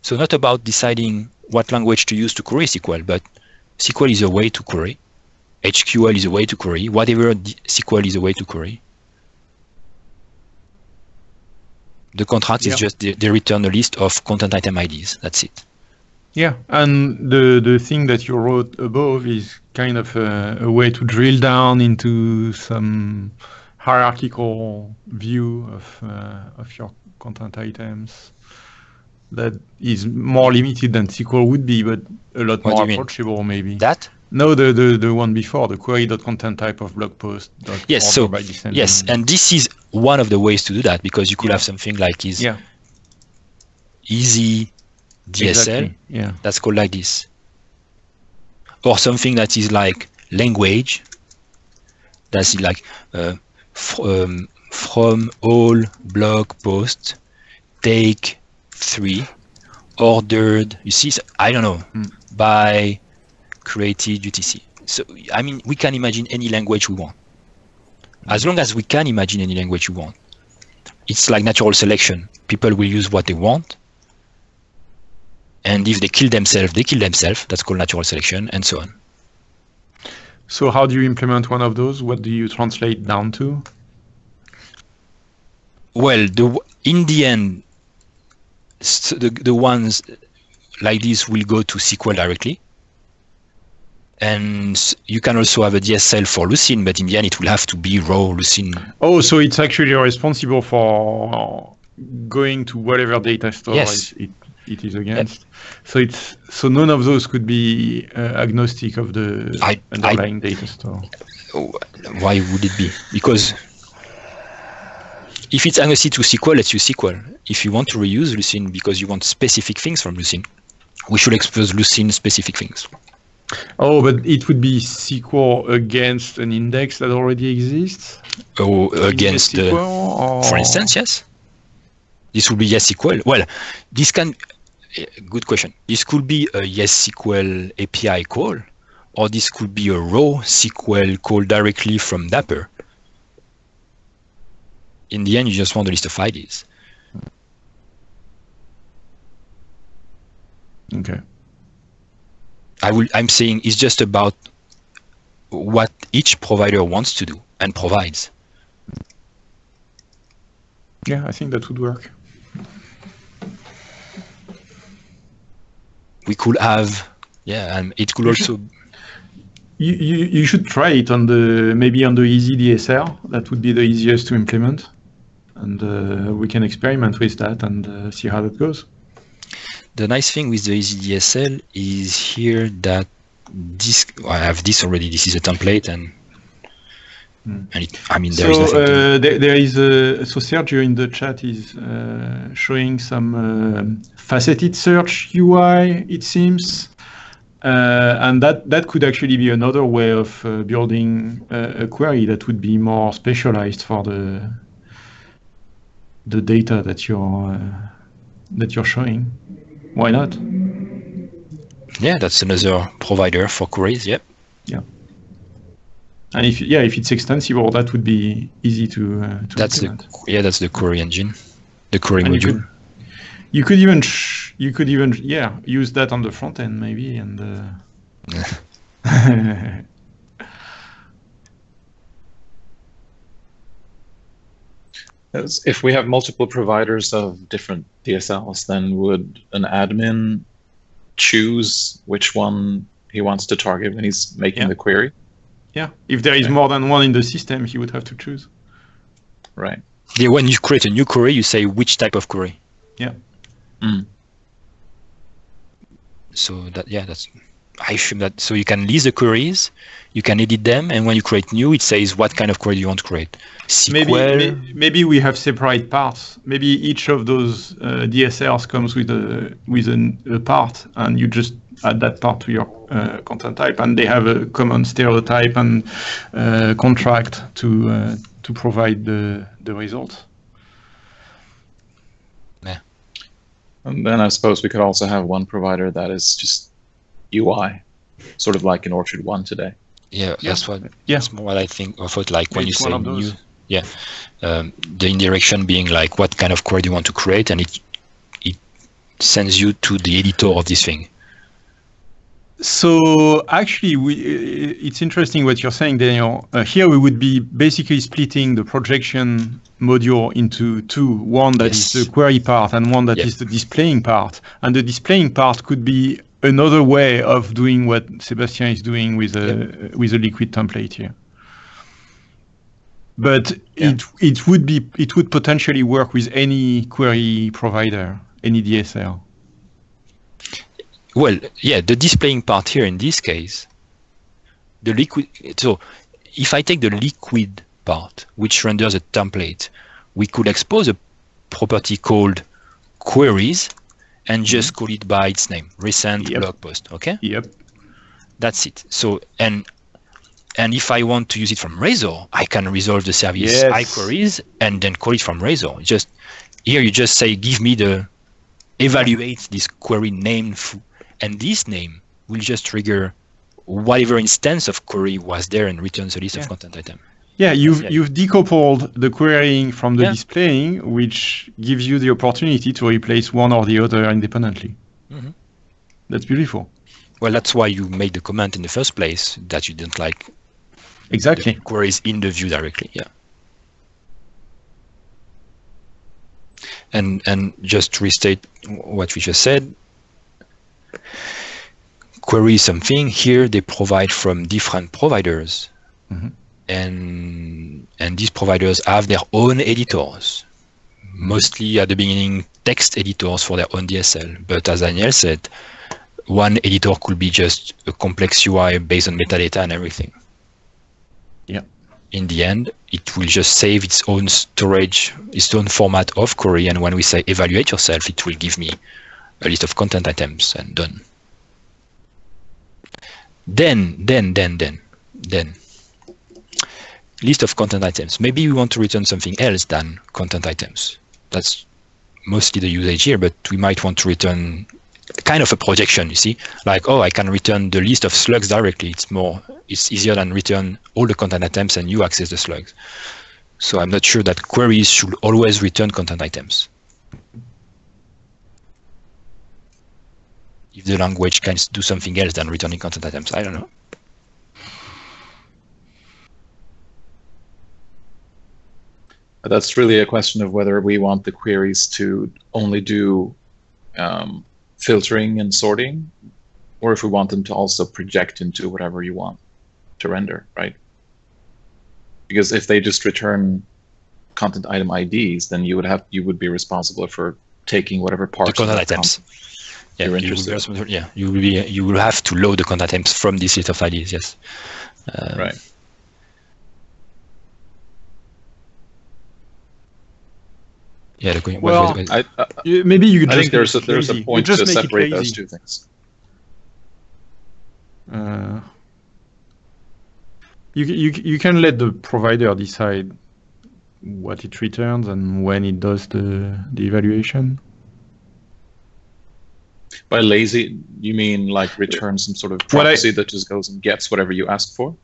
so not about deciding what language to use to query S Q L, but S Q L is a way to query. H Q L is a way to query. Whatever S Q L is a way to query. The contract yeah. is just they, they return a list of content item I Ds. That's it. Yeah, and the the thing that you wrote above is kind of a, a way to drill down into some hierarchical view of uh, of your content items. That is more limited than S Q L would be, but a lot what more approachable, maybe. That? No, the, the the one before, the query.content type of blog post. Yes, so yes, and this is one of the ways to do that, because you could yeah. have something like is yeah. easy D S L, exactly. yeah. that's called like this, or something that is like language, that's like uh, f um, from all blog posts, take three ordered, you see, I don't know, mm. by created U T C. So, I mean, we can imagine any language we want. As long as we can imagine any language we want. It's like natural selection. People will use what they want. And if they kill themselves, they kill themselves. That's called natural selection, and so on. So how do you implement one of those? What do you translate down to? Well, the, in the end, so the, the ones like this will go to S Q L directly. And you can also have a D S L for Lucene, but in the end, it will have to be raw Lucene. Oh, so it's actually responsible for going to whatever data store yes. it, it is against. Yes. So it's so none of those could be uh, agnostic of the I, underlying I, data store. Why would it be? Because if it's agnostic to S Q L, let's use S Q L. If you want to reuse Lucene because you want specific things from Lucene, we should expose Lucene specific things. Oh, but it would be S Q L against an index that already exists? Oh, against, the, or? For instance, yes. This would be YesSQL. Well, this can, good question. This could be a YesSQL A P I call, or this could be a raw S Q L call directly from Dapper. In the end, you just want a list of I Ds. Okay. I will, I'm saying it's just about what each provider wants to do and provides. Yeah, I think that would work. We could have, yeah, and it could also you, you, you should try it on the maybe on the easy D S R. That would be the easiest to implement, and uh, we can experiment with that and uh, see how that goes. The nice thing with the easy D S L is here that this I have this already. This is a template, and mm. and it, I mean there so, is. So uh, there, there is a, so Sergio in the chat is uh, showing some uh, faceted search U I. It seems, uh, and that that could actually be another way of uh, building a, a query that would be more specialized for the the data that you're uh, that you're showing. Why not? Yeah, that's another provider for queries. Yep. Yeah. And if yeah, if it's extensible, that would be easy to. Uh, to that's implement. the yeah, that's the query engine, the query and module. You could, you could even sh you could even yeah use that on the front end maybe and. Uh... Yeah. If we have multiple providers of different D S Ls, then would an admin choose which one he wants to target when he's making yeah. the query? Yeah. If there is okay. more than one in the system, he would have to choose. Right. Yeah. When you create a new query, you say which type of query. Yeah. Mm. So that yeah, that's I assume that so you can list the queries, you can edit them, and when you create new, it says what kind of query you want to create. S Q L. Maybe maybe we have separate parts. Maybe each of those uh, D S Ls comes with a with an, a part, and you just add that part to your uh, content type, and they have a common stereotype and uh, contract to uh, to provide the the result. Yeah. And then I suppose we could also have one provider that is just U I, sort of like in Orchard one today. Yeah, yeah, that's what. Yeah, that's more what I think of it. Like when it's you say new, yeah, um, the indirection being like what kind of query you want to create, and it it sends you to the editor of this thing. So actually, we it's interesting what you're saying, Daniel. Uh, here we would be basically splitting the projection module into two: one that yes. is the query part, and one that yeah. is the displaying part. And the displaying part could be another way of doing what Sebastian is doing with a yeah. with a Liquid template here, but yeah. it it would be it would potentially work with any query provider, any D S L. Well, yeah, the displaying part here in this case, the Liquid. So, if I take the Liquid part, which renders a template, we could expose a property called queries. And just call it by its name, recent yep. blog post, okay? Yep. That's it. So, and and if I want to use it from Razor, I can resolve the service yes. I queries and then call it from Razor. Just here, you just say, give me the, evaluate this query name, and this name will just trigger whatever instance of query was there and returns a list yeah. of content item. Yeah, you've, you've decoupled the querying from the yeah. displaying, which gives you the opportunity to replace one or the other independently. Mm-hmm. That's beautiful. Well, that's why you made the comment in the first place that you didn't like exactly the queries in the view directly. Yeah. And, and just to restate what we just said, query is something here they provide from different providers. Mm-hmm. And, and these providers have their own editors, mostly at the beginning text editors for their own D S L. But as Daniel said, one editor could be just a complex U I based on metadata and everything. Yeah. In the end, it will just save its own storage, its own format of query. And when we say evaluate yourself, it will give me a list of content items and done. Then, then, then, then, then. List of content items. Maybe we want to return something else than content items. That's mostly the usage here, but we might want to return kind of a projection, you see? Like, oh, I can return the list of slugs directly. It's more, it's easier than return all the content items and you access the slugs. So I'm not sure that queries should always return content items. If the language can do something else than returning content items, I don't know. That's really a question of whether we want the queries to only do um, filtering and sorting, or if we want them to also project into whatever you want. to render, right? Because if they just return content item I Ds, then you would have you would be responsible for taking whatever parts the content of the items. Yeah, you're interested. You will be, yeah, you will be you will have to load the content items from this list of I Ds. Yes. Uh, right. Yeah, the going, well, what I, uh, maybe you could I just think there's a, there's a point just to separate those two things. Uh, you, you, you can let the provider decide what it returns and when it does the, the evaluation. By lazy, you mean like return some sort of proxy I, that just goes and gets whatever you ask for?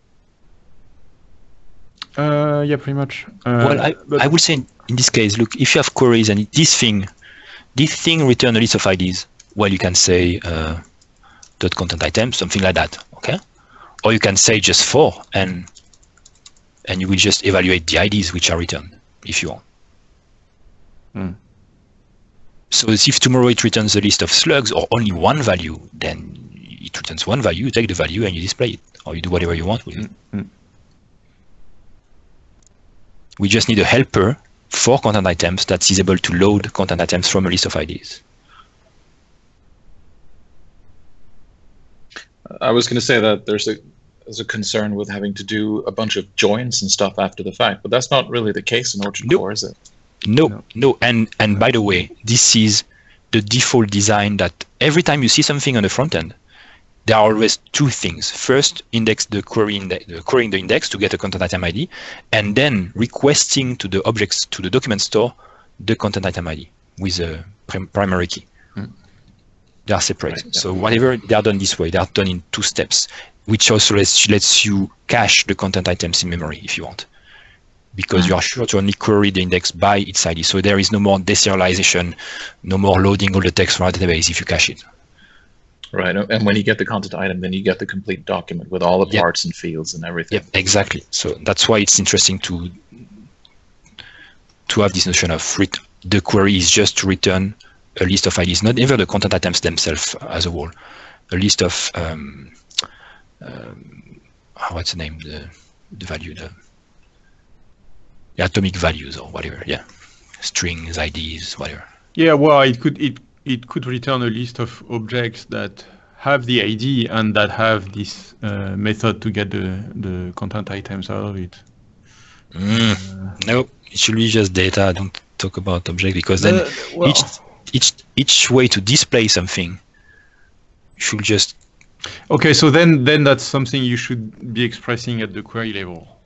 Uh, yeah, pretty much. Uh, well, I, I would say in this case, look, if you have queries and this thing, this thing return a list of I Ds, well, you can say uh, dot content item, something like that, okay? Or you can say just for, and and you will just evaluate the I Ds which are returned, if you want. Hmm. So if tomorrow it returns a list of slugs or only one value, then it returns one value, you take the value and you display it, or you do whatever you want with it. Hmm. We just need a helper for content items that is able to load content items from a list of I Ds. I was going to say that there's a, there's a concern with having to do a bunch of joins and stuff after the fact, but that's not really the case in Orchard Core, is it? No, no, no. And, and by the way, this is the default design that every time you see something on the front end, there are always two things. First, index the query in the, querying the index to get a content item I D, and then requesting to the objects, to the document store, the content item I D with a prim primary key. Mm. They are separate. Right, yeah. So whatever, they are done this way. They are done in two steps, which also lets, lets you cache the content items in memory if you want, because mm. you are sure to only query the index by its I D. So there is no more deserialization, no more loading all the text from our database if you cache it. Right, and when you get the content item, then you get the complete document with all the yep. parts and fields and everything. Yep, exactly. So that's why it's interesting to to have this notion of ret the query is just to return a list of I Ds, not even the content items themselves as a whole. A list of um, um, what's the name, the the value, the, the atomic values or whatever. Yeah, strings, I Ds, whatever. Yeah, well, it could it. It could return a list of objects that have the I D and that have this uh, method to get the, the content items out of it. Mm. Uh, no, it should be just data. Don't talk about object, because then uh, well, each, each, each way to display something should just... Okay, so then, then that's something you should be expressing at the query level.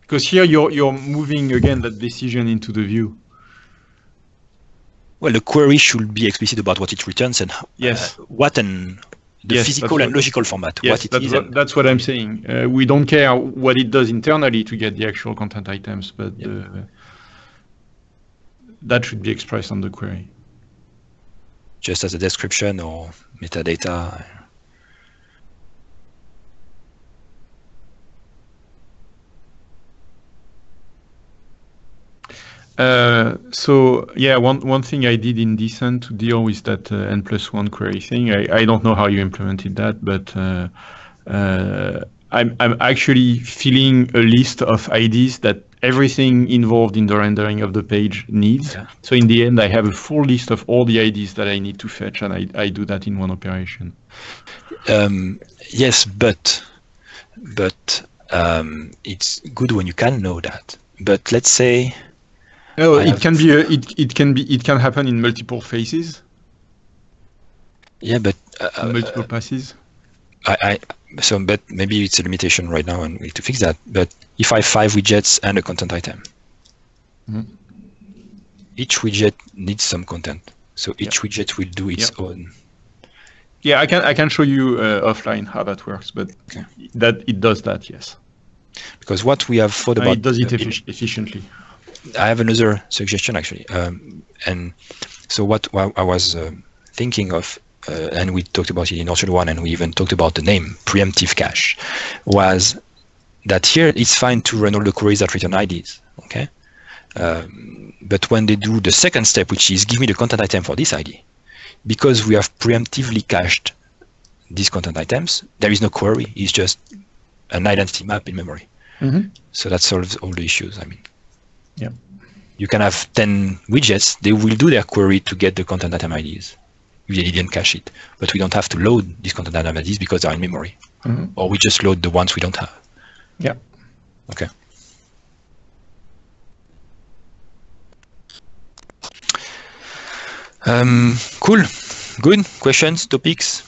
Because here you're, you're moving again that decision into the view. Well, the query should be explicit about what it returns and yes. uh, what and the yes, physical and logical format. Yes, what it that's, is what, that's what I'm saying. Uh, we don't care what it does internally to get the actual content items, but yep. uh, that should be expressed on the query. Just as a description or metadata. Uh, so yeah, one one thing I did in Decent to deal with that uh, n plus one query thing. I, I don't know how you implemented that, but uh, uh, I'm I'm actually filling a list of I Ds that everything involved in the rendering of the page needs. Yeah. So in the end, I have a full list of all the I Ds that I need to fetch, and I I do that in one operation. Um, yes, but but um, it's good when you can know that. But let's say. No, it can be. A, it it can be. It can happen in multiple phases. Yeah, but uh, multiple uh, passes. I, I so, but maybe it's a limitation right now, and we need to fix that. But if I have five widgets and a content item, mm-hmm. each widget needs some content. So each yeah. widget will do its yeah. own. Yeah, I can I can show you uh, offline how that works, but okay. that it does that, yes. Because what we have thought about, and it does it uh, effic efficiently. I have another suggestion actually, um, and so what, what I was uh, thinking of, uh, and we talked about it in Orchard one, and we even talked about the name preemptive cache, was that here it's fine to run all the queries that return I Ds, okay? Um, but when they do the second step, which is give me the content item for this I D, because we have preemptively cached these content items, there is no query. It's just an identity map in memory. Mm-hmm. So that solves all the issues, I mean. Yeah. You can have ten widgets. They will do their query to get the content item I Ds. We didn't cache it, but we don't have to load these content item I Ds because they're in memory. Mm-hmm. Or we just load the ones we don't have. Yeah. Okay. Um, cool. Good. Questions, topics?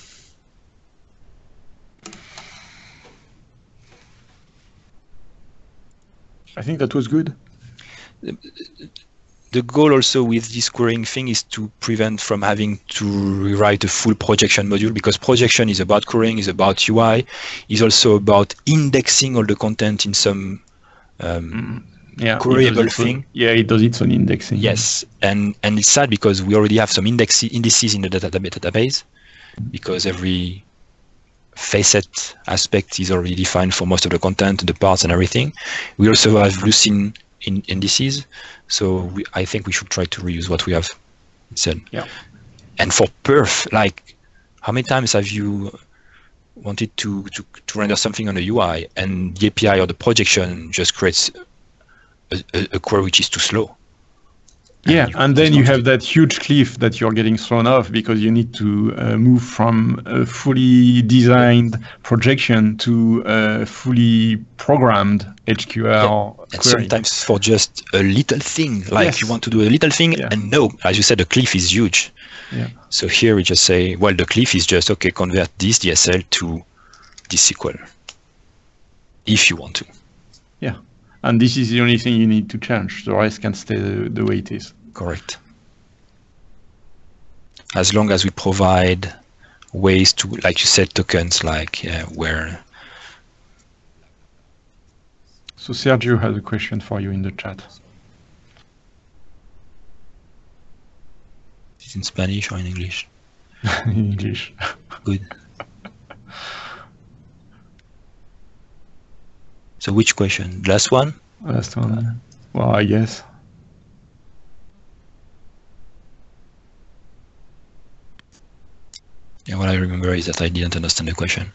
I think that was good. The goal also with this querying thing is to prevent from having to rewrite a full projection module, because projection is about querying, is about U I, is also about indexing all the content in some um, yeah, queryable thing. Yeah, it does its own indexing. Yes, and and it's sad because we already have some index indices in the data database, because every facet aspect is already defined for most of the content, the parts, and everything. We also have Lucene in indices, so we, I think we should try to reuse what we have said. Yeah. And for perf, like, how many times have you wanted to, to, to render something on the U I and the A P I or the projection just creates a, a, a query which is too slow? Yeah, and, you and then you have that huge cliff that you're getting thrown off because you need to uh, move from a fully designed projection to a fully programmed H Q L yeah. And query. Sometimes for just a little thing, like yes. you want to do a little thing, yeah. and no, as you said, the cliff is huge. Yeah. So here we just say, well, the cliff is just, okay, convert this D S L to this S Q L, if you want to. Yeah. And this is the only thing you need to change. The rest can stay the, the way it is. Correct. As long as we provide ways to, like you said, tokens, like uh, where. So Sergio has a question for you in the chat. Is it in Spanish or in English? In English. Good. So which question? Last one? Last one. Well, I guess. Yeah, what I remember is that I didn't understand the question.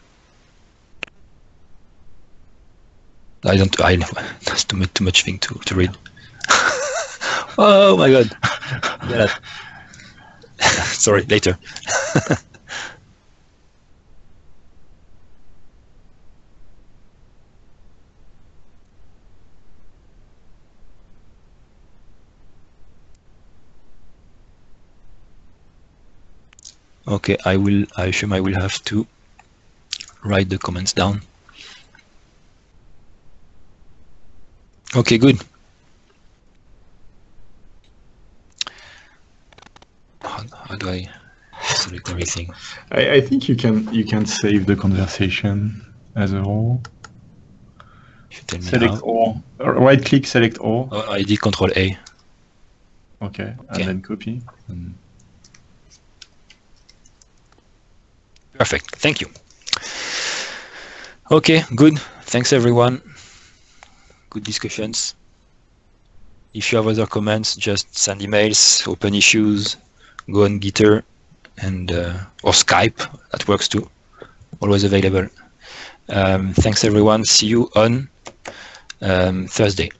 I don't, I know, that's too much, too much thing to, to read. Oh my God. Sorry, later. Okay, I will, I assume I will have to write the comments down. Okay, good. How, how do I select everything? I, I think you can you can save the conversation as a whole. If you tell me select how. All. Right click, select all. Uh, I did control A. Okay, and okay. then copy. And perfect. Thank you. Okay, good. Thanks, everyone. Good discussions. If you have other comments, just send emails, open issues, go on Gitter, and uh, or Skype. That works too. Always available. Um, thanks, everyone. See you on um, Thursday.